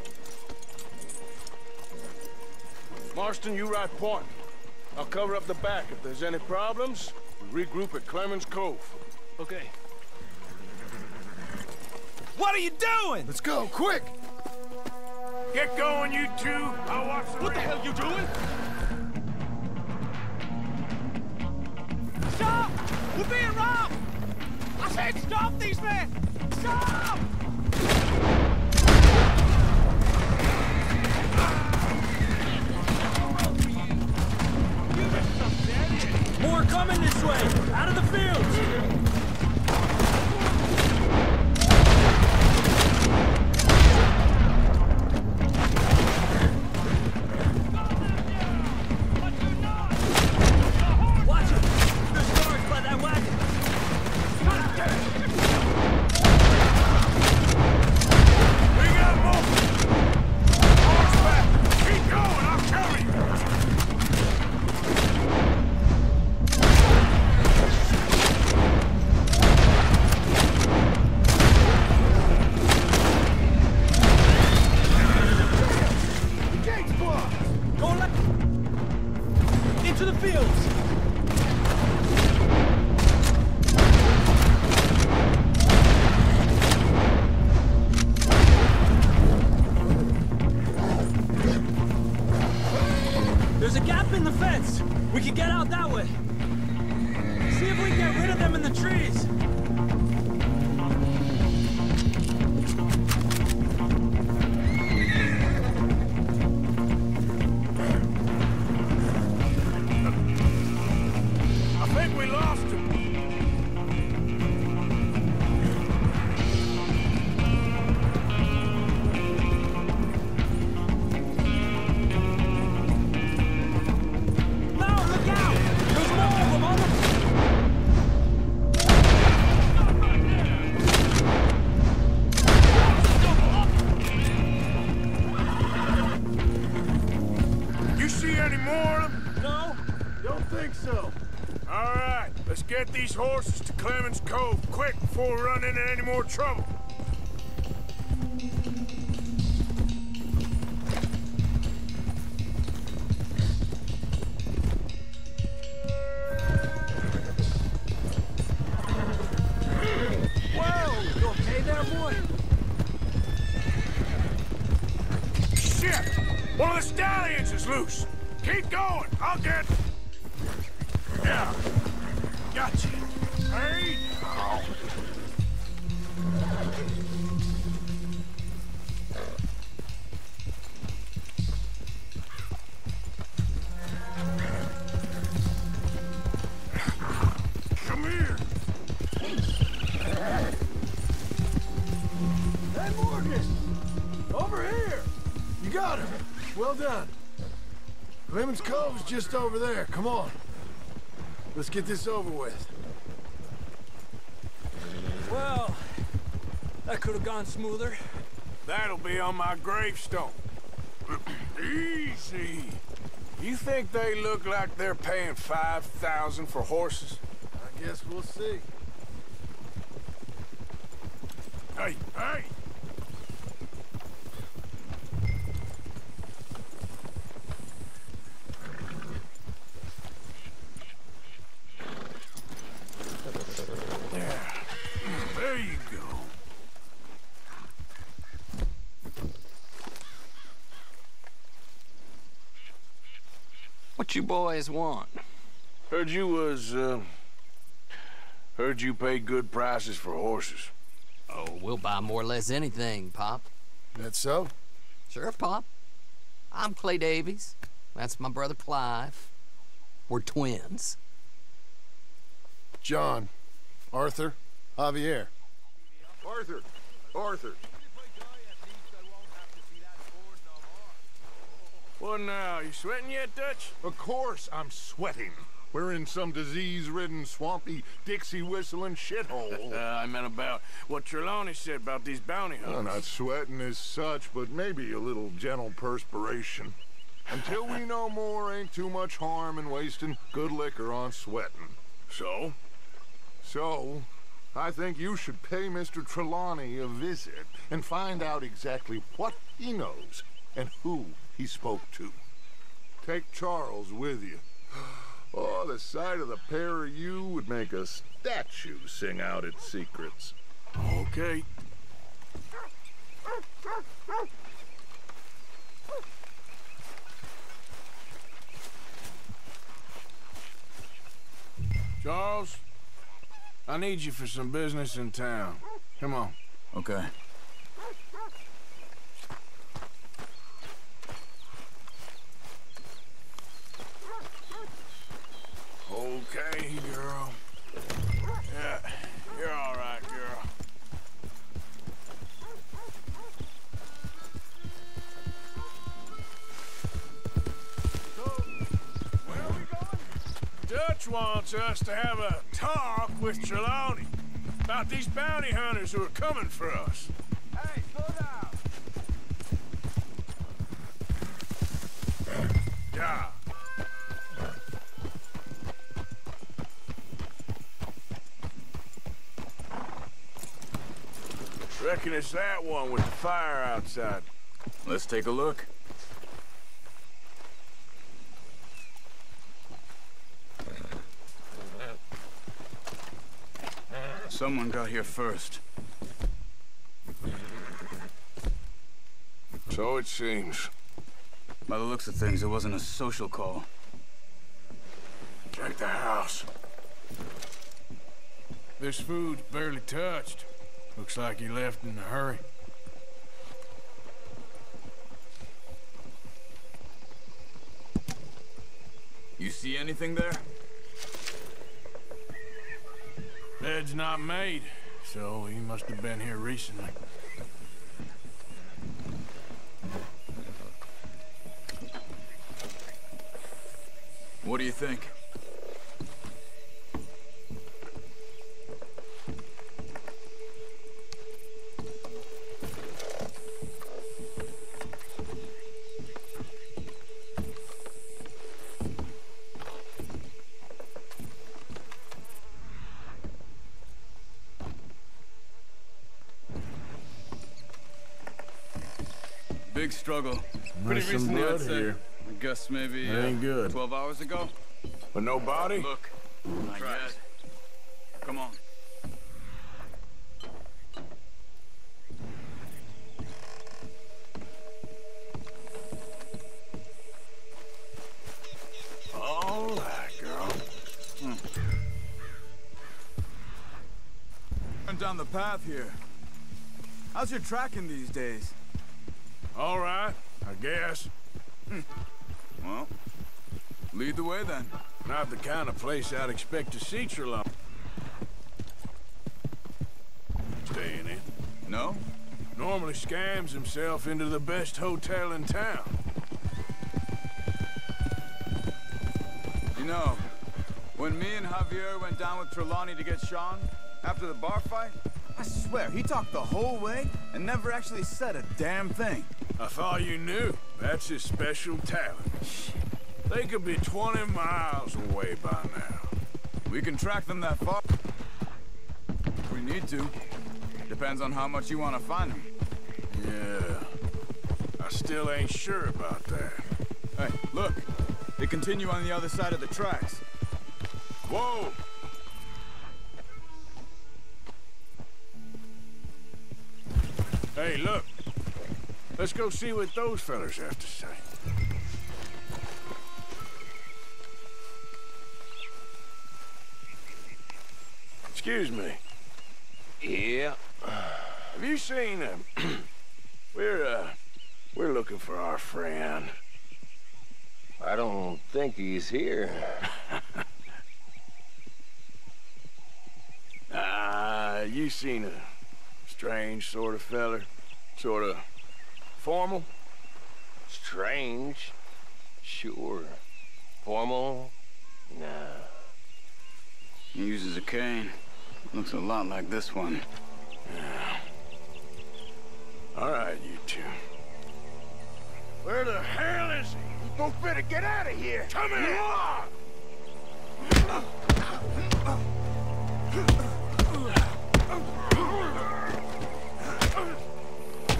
Marston, you ride point. I'll cover up the back. If there's any problems, we regroup at Clemens Cove. Okay. What are you doing? Let's go, quick! Get going, you two. I'll watch the What ring. The hell you doing? Stop! We're being robbed! I said stop these men! Stop! More coming this way! Out of the fields! Into the fields! There's a gap in the fence. We can get out that way. See if we can get rid of them in the trees. Get these horses to Clemens Cove quick before we run into any more trouble. Whoa! You okay there, boy? Shit! One of the stallions is loose. Keep going. I'll get. Yeah. Gotcha. Hey now. Come here. Hey, Morgan. Over here. You got him. Well done. Clemens Cove's just over there. Come on. Let's get this over with. Well, that could have gone smoother. That'll be on my gravestone. Easy. You think they look like they're paying five thousand dollars for horses? I guess we'll see. Hey, hey! What you boys want? Heard you was, uh... heard you paid good prices for horses. Oh, we'll buy more or less anything, Pop. That so? Sure, Pop. I'm Clay Davies. That's my brother Clive. We're twins. John. Arthur. Javier. Arthur. Arthur. Well, now, you sweating yet, Dutch? Of course I'm sweating. We're in some disease-ridden, swampy, Dixie-whistling shithole. uh, I meant about what Trelawney said about these bounty hunters. Well, not sweating as such, but maybe a little gentle perspiration. Until we know more, ain't too much harm in wasting good liquor on sweating. So? So, I think you should pay Mister Trelawney a visit and find out exactly what he knows and who he spoke to. Take Charles with you. Oh, the sight of the pair of you would make a statue sing out its secrets. Okay. Charles, I need you for some business in town. Come on. Okay. Okay, girl. Yeah, you're all right, girl. So, where are we going? Dutch wants us to have a talk with Trelawney about these bounty hunters who are coming for us. Hey, slow down! Yeah. Reckon it's that one with the fire outside. Let's take a look. Someone got here first. So it seems. By the looks of things, it wasn't a social call. Check the house. This food's barely touched. Looks like he left in a hurry. You see anything there? Bed's not made, so he must have been here recently. What do you think? Big struggle. Pretty recently, I'd say. I guess maybe that ain't good. Uh, twelve hours ago. But no body? Look, not yet. Come on. All right, girl. Hmm. Turn down the path here. How's your tracking these days? All right, I guess. Hmm. Well, lead the way then. Not the kind of place I'd expect to see Trelawney. Staying in? No. Normally scams himself into the best hotel in town. You know, when me and Javier went down with Trelawney to get Sean, after the bar fight, I swear he talked the whole way and never actually said a damn thing. I thought you knew. That's his special talent. They could be twenty miles away by now. We can track them that far. We need to. Depends on how much you want to find them. Yeah. I still ain't sure about that. Hey, look. They continue on the other side of the tracks. Whoa! Hey, look. Let's go see what those fellas have to say. Excuse me. Yeah. Have you seen him? We're uh, we're looking for our friend. I don't think he's here. Ah, uh, you seen a strange sort of feller, sort of. Formal? Strange? Sure. Formal? Nah. He uses a cane. Looks a lot like this one. Yeah. All right, you two. Where the hell is he? You don't better get out of here! Come here!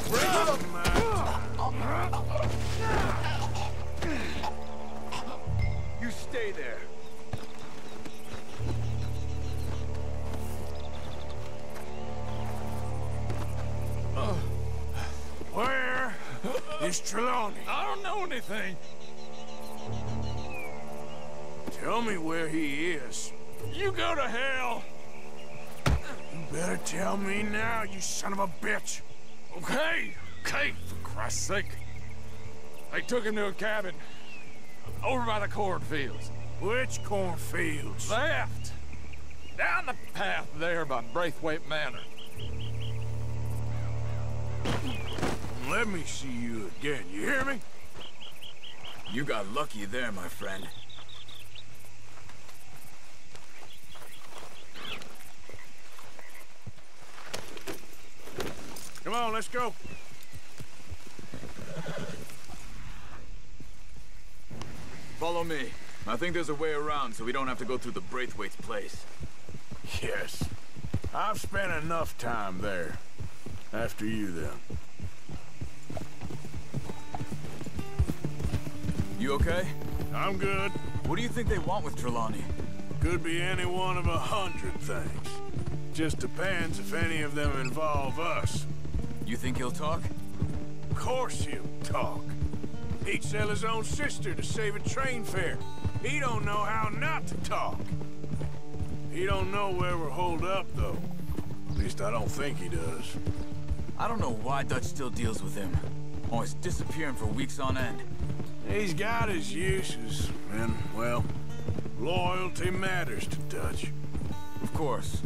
Bring him, man! You stay there. Uh, Where is Trelawney? I don't know anything. Tell me where he is. You go to hell. You better tell me now, you son of a bitch. Okay, okay, for Christ's sake. They took him to a cabin over by the cornfields. Which cornfields? Left. Down the path there by Braithwaite Manor. Let me see you again, you hear me? You got lucky there, my friend. Come on, let's go. Follow me. I think there's a way around, so we don't have to go through the Braithwaite's place. Yes. I've spent enough time there. After you, then. You okay? I'm good. What do you think they want with Trelawney? Could be any one of a hundred things. Just depends if any of them involve us. You think he'll talk? Of course he'll talk. He'd sell his own sister to save a train fare. He don't know how not to talk. He don't know where we're holed up, though. At least I don't think he does. I don't know why Dutch still deals with him. Always disappearing for weeks on end. He's got his uses, and, well, loyalty matters to Dutch. Of course.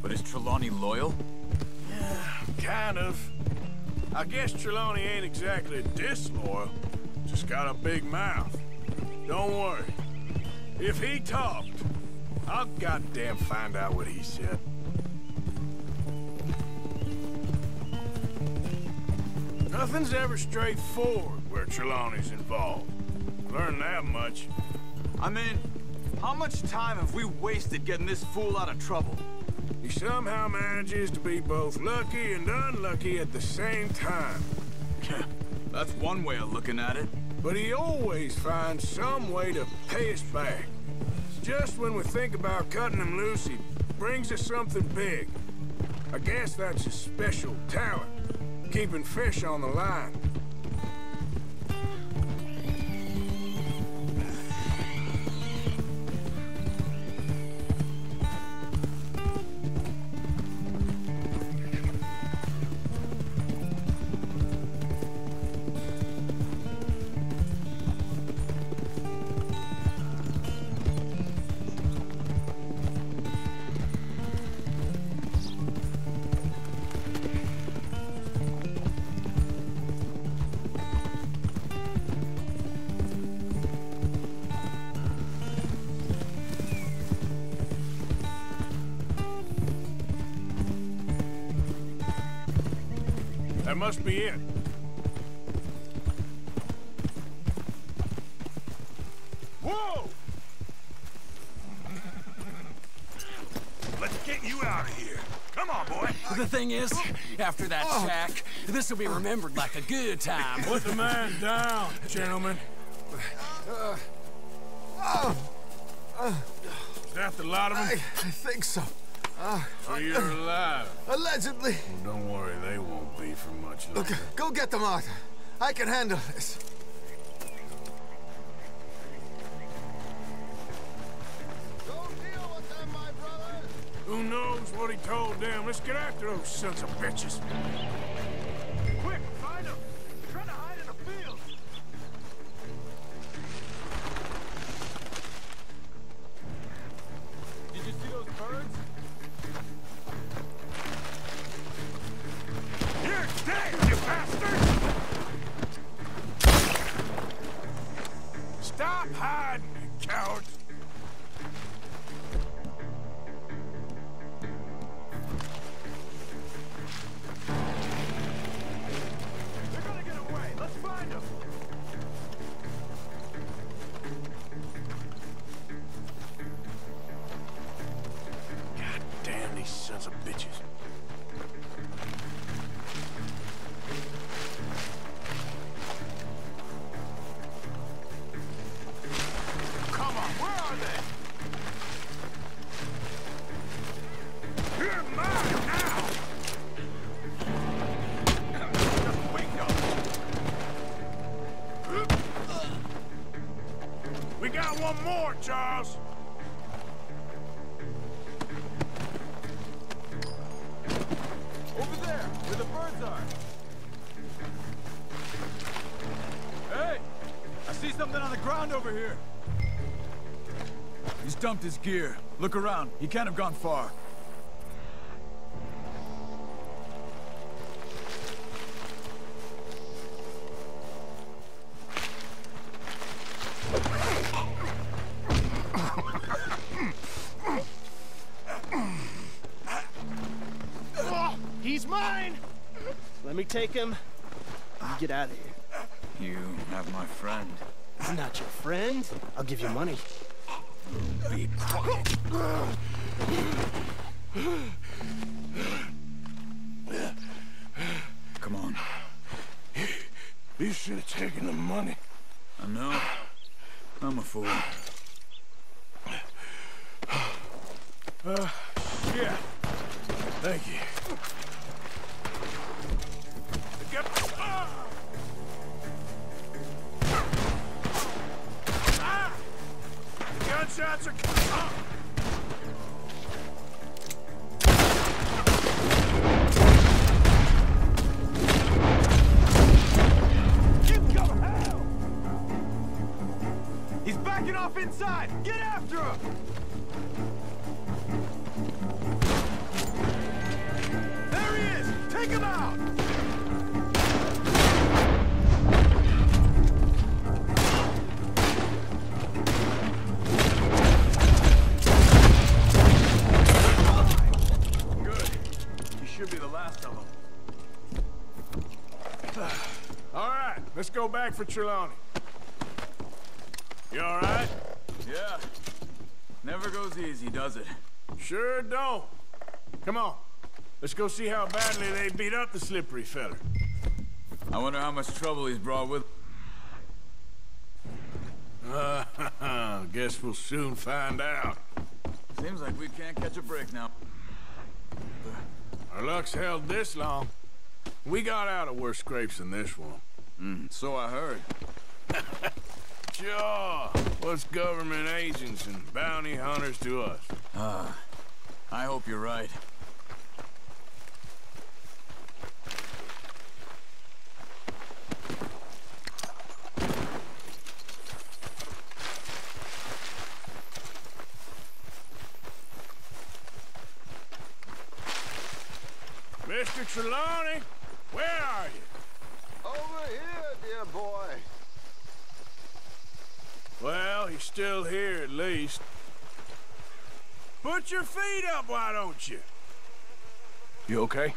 But is Trelawney loyal? Yeah, kind of. I guess Trelawney ain't exactly disloyal. Just got a big mouth. Don't worry. If he talked, I'll goddamn find out what he said. Nothing's ever straightforward where Trelawney's involved. Learn that much. I mean, how much time have we wasted getting this fool out of trouble? He somehow manages to be both lucky and unlucky at the same time. That's one way of looking at it. But he always finds some way to pay us back. Just when we think about cutting him loose, he brings us something big. I guess that's his special talent. Keeping fish on the line. Must be it. Whoa! Let's get you out of here. Come on, boy. The thing is, after that oh. shack, this will be remembered like a good time. Put the man down, gentlemen. Uh, uh, uh, is that the lot of them? I, I think so. Uh, so you're uh, alive? Allegedly. Well, don't worry, they won't be for much longer. Okay, go get them, Arthur. I can handle this. Don't deal with them, my brother. Who knows what he told them? Let's get after those sons of bitches. Quick, find them. They're trying to hide in the field. Did you see those birds? Dead, you bastards! Stop hiding, you cowards! They're gonna get away. Let's find them. God damn these sons of bitches! Charles! Over there, where the birds are. Hey! I see something on the ground over here. He's dumped his gear. Look around. He can't have gone far. Take him. You get out of here. You have my friend. I'm not your friend. I'll give you money. Be quiet. Come on. You should have taken the money. I know. I'm a fool. Uh, yeah. Thank you. Get up! gunshots are coming up! Give cover, hell! He's backing off inside! Get after him! There he is! Take him out! Let's go back for Trelawney. You all right? Yeah. Never goes easy, does it? Sure don't. Come on. Let's go see how badly they beat up the slippery feller. I wonder how much trouble he's brought with... Uh, guess we'll soon find out. Seems like we can't catch a break now. Our luck's held this long. We got out of worse scrapes than this one. Mm, so I heard. Sure. What's government agents and bounty hunters to us? Ah, uh, I hope you're right. Mister Trelawney, where are you? Over here, dear boy. Well, he's still here at least. Put your feet up, why don't you? You okay?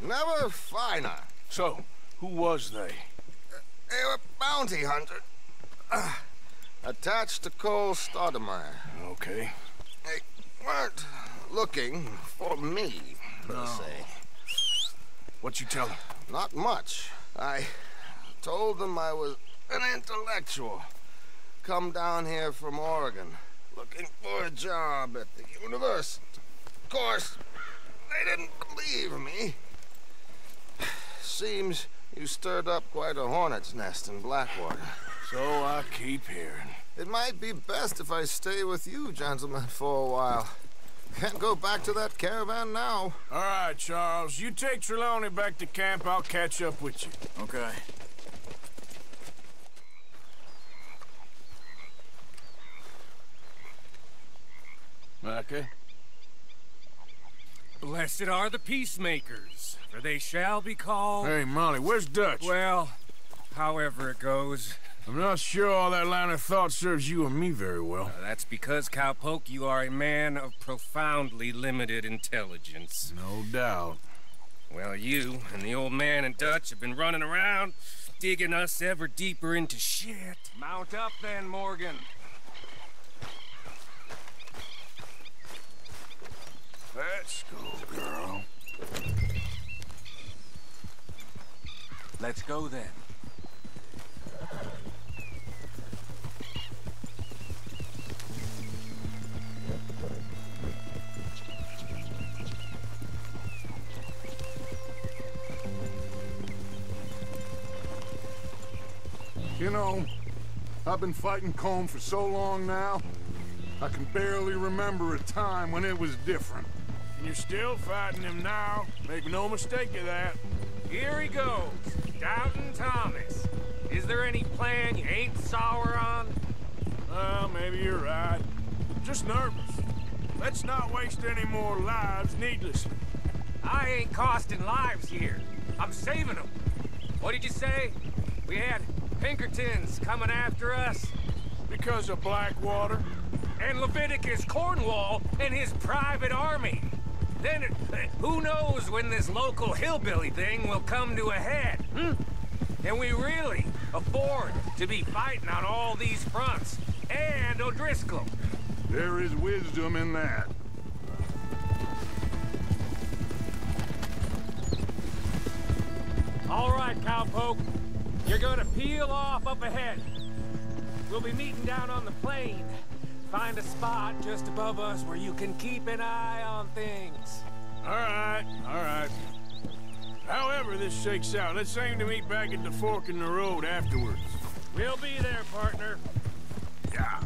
Never finer. So, who was they? Uh, they were bounty hunters. Uh, attached to Cole Stodemeyer. Okay. They weren't looking for me, per no. se. What'd you tell them? Not much. I told them I was an intellectual, come down here from Oregon, looking for a job at the university. Of course, they didn't believe me. Seems you stirred up quite a hornet's nest in Blackwater. So I keep hearing. It might be best if I stay with you, gentlemen, for a while. Can't go back to that caravan now. All right, Charles. You take Trelawney back to camp. I'll catch up with you. Okay. Okay. Blessed are the peacemakers, for they shall be called... Hey, Molly, where's Dutch? Well, however it goes... I'm not sure all that line of thought serves you and me very well. Uh, that's because, cowpoke, you are a man of profoundly limited intelligence. No doubt. Well, you and the old man and Dutch have been running around, digging us ever deeper into shit. Mount up then, Morgan. Let's go, girl. Let's go then. You know, I've been fighting Colm for so long now, I can barely remember a time when it was different. And you're still fighting him now. Make no mistake of that. Here he goes, Doubting Thomas. Is there any plan you ain't sour on? Well, maybe you're right. Just nervous. Let's not waste any more lives needlessly. I ain't costing lives here. I'm saving them. What did you say? We had... Pinkertons coming after us. Because of Blackwater. And Leviticus Cornwall and his private army. Then, uh, who knows when this local hillbilly thing will come to a head, hmm? Can we really afford to be fighting on all these fronts? And O'Driscoll. There is wisdom in that. All right, cowpoke. You're gonna peel off up ahead. We'll be meeting down on the plain. Find a spot just above us where you can keep an eye on things. All right, all right. However this shakes out, let's aim to meet back at the fork in the road afterwards. We'll be there, partner. Yeah.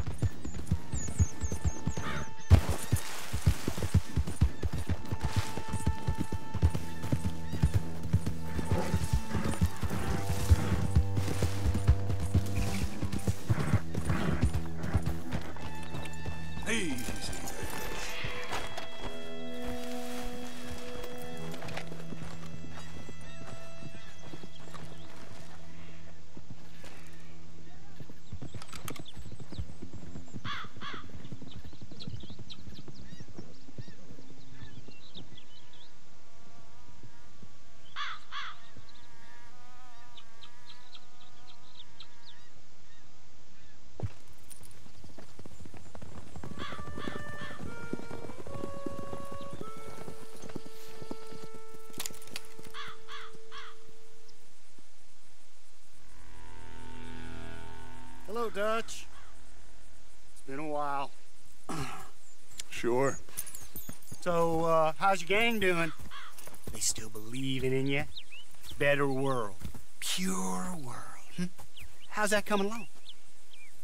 Hello, Dutch. It's been a while. Sure. So, uh, how's your gang doing? They still believing in you? Better world. Pure world. Hmm? How's that coming along?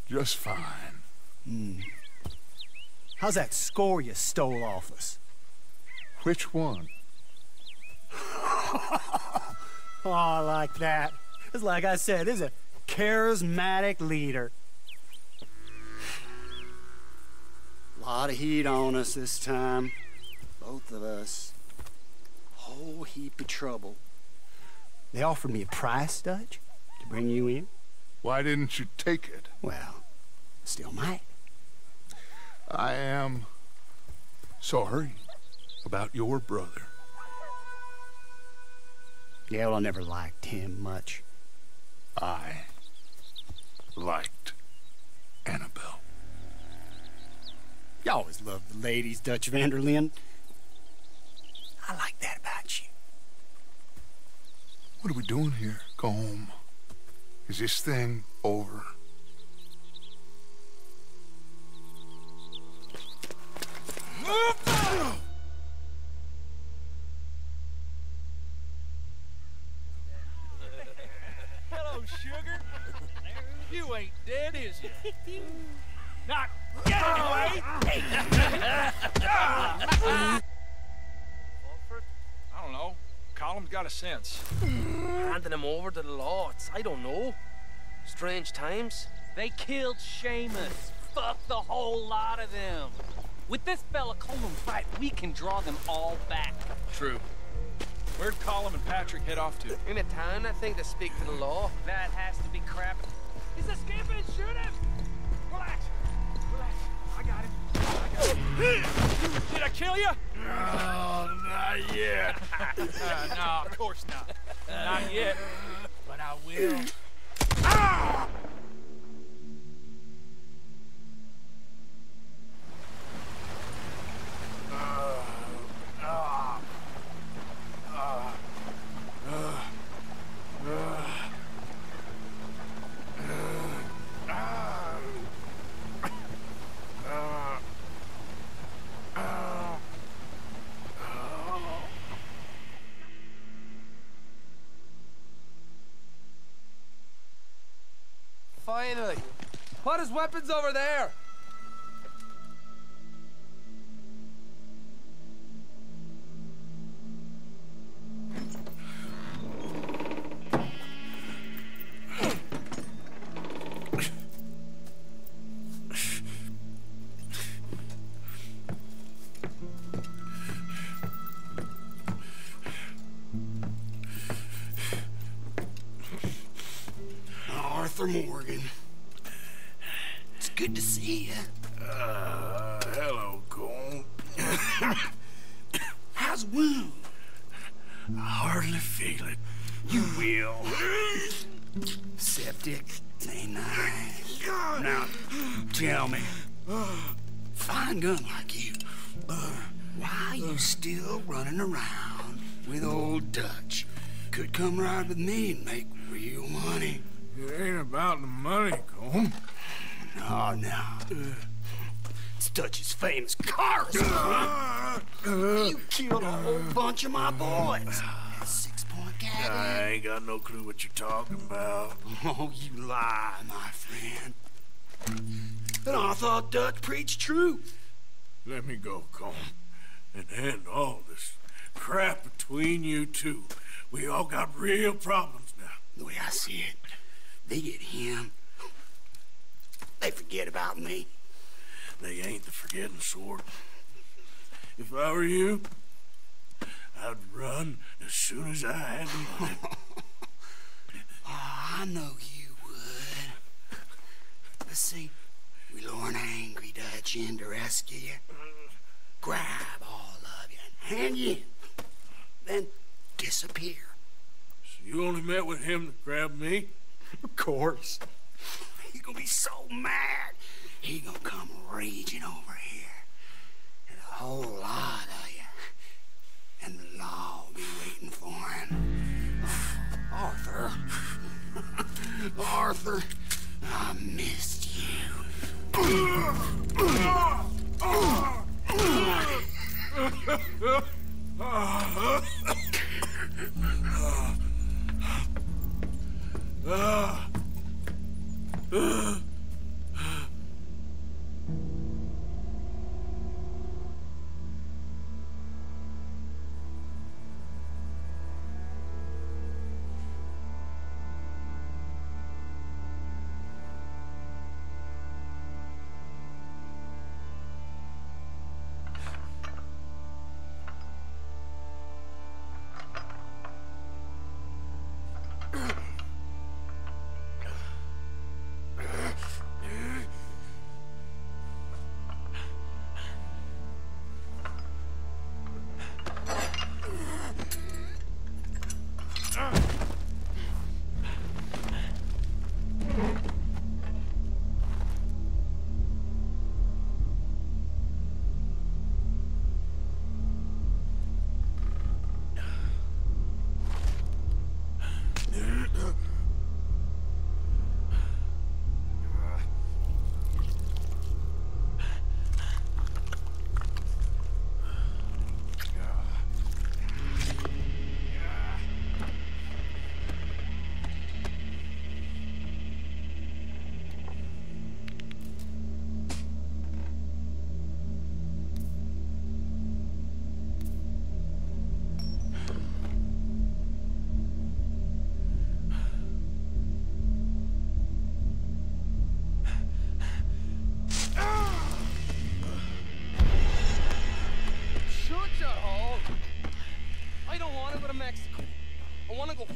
Just fine. Mm. How's that score you stole off us? Which one? Oh, I like that. It's like I said, this is a charismatic leader. A lot of heat on us this time. Both of us. Whole heap of trouble. They offered me a price, Dutch, to bring you in. Why didn't you take it? Well, still might. I am sorry about your brother. Yeah, well, I never liked him much. I liked Annabelle. You always loved the ladies, Dutch Vanderlyn. I like that about you. What are we doing here? Go home. Is this thing over? Hello, sugar. You ain't dead, is you? Not get away! I don't know. Colm's got a sense. Handing him over to the law, it's, I don't know. Strange times. They killed Seamus. Fuck the whole lot of them. With this fella Colm fight, we can draw them all back. True. Where'd Colm and Patrick head off to? In a town, I think, to speak to the law. That has to be crap. He's escaping! Shoot him! Relax! Relax. I got him. I got him. Did I kill you? No, not yet. uh, no, of course not. Not yet. But I will. Ah! Finally, put his weapons over there. Arthur Morgan. It's good to see you. Uh, hello, Cole. How's wound? I hardly feel it. You will. Septic, ain't I? Now, tell me, fine gun like you, why are you still running around with old Dutch? Could come ride with me and make real money. It ain't about the money, Colm. No, no. Uh, it's Dutch's famous cars. Uh, uh, you killed a whole bunch of my boys. Uh, Six-point cabin. I ain't got no clue what you're talking about. Oh, you lie, my friend. And I thought Dutch preached truth. Let me go, Colm, and end all this crap between you two. We all got real problems now. The way I see it, they get him, they forget about me. They ain't the forgetting sort. If I were you, I'd run as soon as I had the money. Oh, I know you would. But see, we lure an angry Dutch in to rescue you. Grab all of you and hand you in. Then disappear. So you only met with him to grab me? Of course. He's gonna be so mad. He's gonna come raging over here. And a whole lot of you. And the law will be waiting for him. Oh, Arthur. Arthur. I missed you.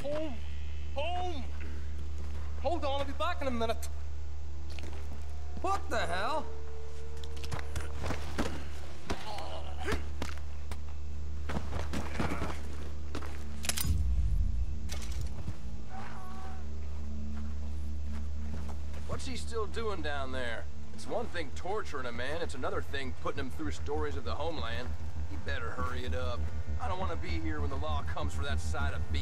Home! Home! Hold on, I'll be back in a minute. What the hell? What's he still doing down there? It's one thing torturing a man, it's another thing putting him through stories of the homeland. You better hurry it up. I don't want to be here when the law comes for that side of beef.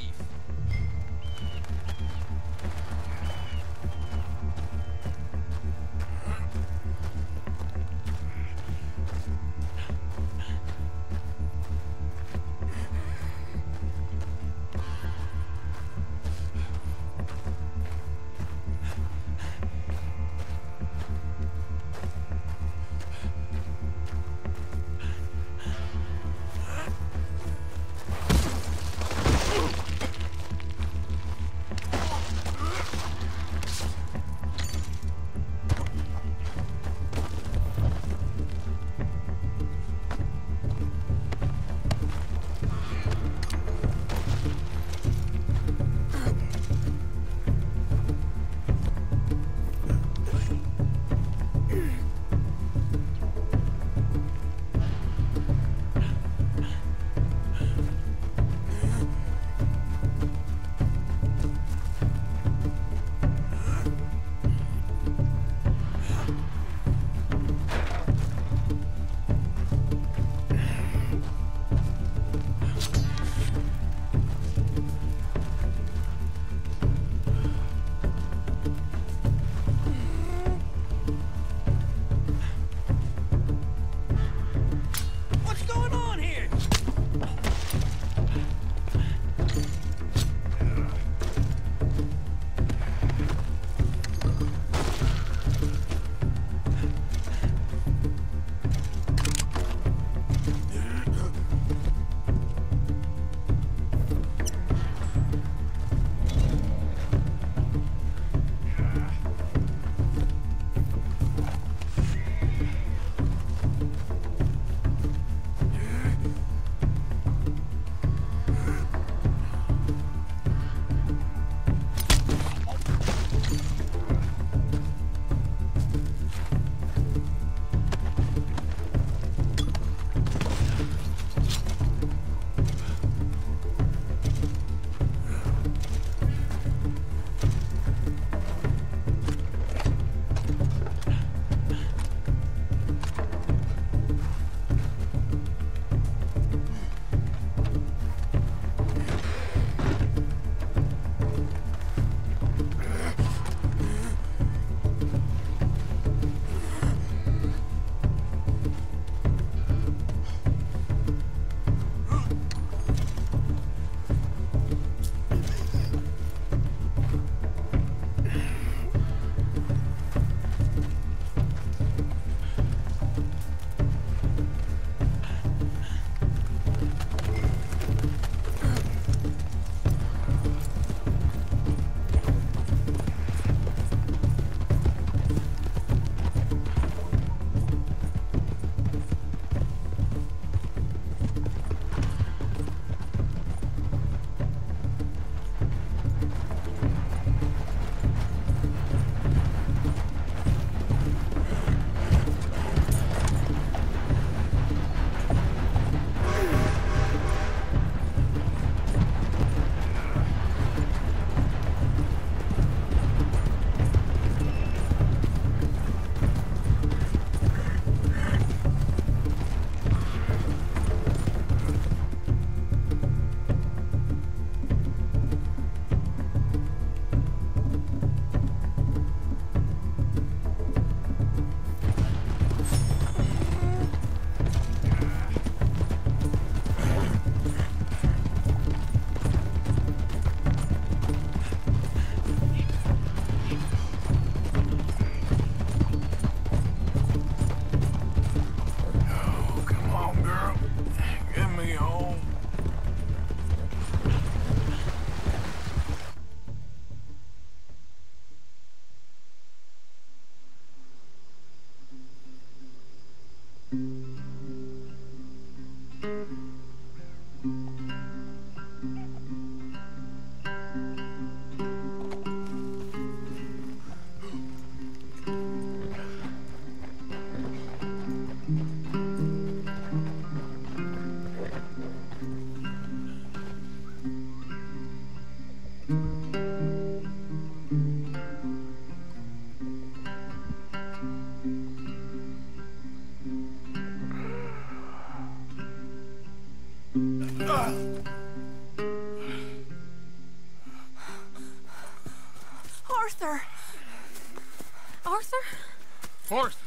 Forster.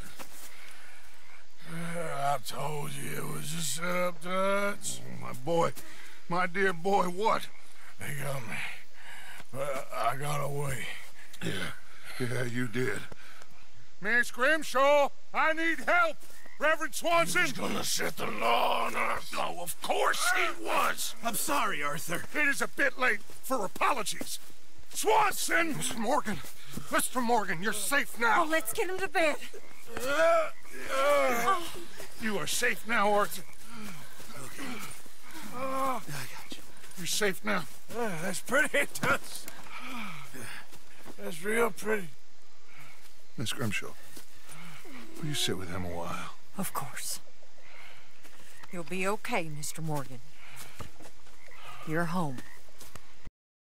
Uh, I told you it was a setup, Dutch. My boy, my dear boy, what? They got me. But I got away. Yeah, yeah, you did. Miss Grimshaw, I need help. Reverend Swanson. He's gonna set the law on us. Oh, of course he was. I'm sorry, Arthur. It is a bit late for apologies. Swanson! Mister Morgan, Mister Morgan, you're safe now. Oh, let's get him to bed. Uh, uh, you are safe now, Arthur. Okay. Uh, I got you. You're safe now. Uh, that's pretty, Dutch. That's real pretty. Miss Grimshaw, will you sit with him a while? Of course. You'll be okay, Mister Morgan. You're home.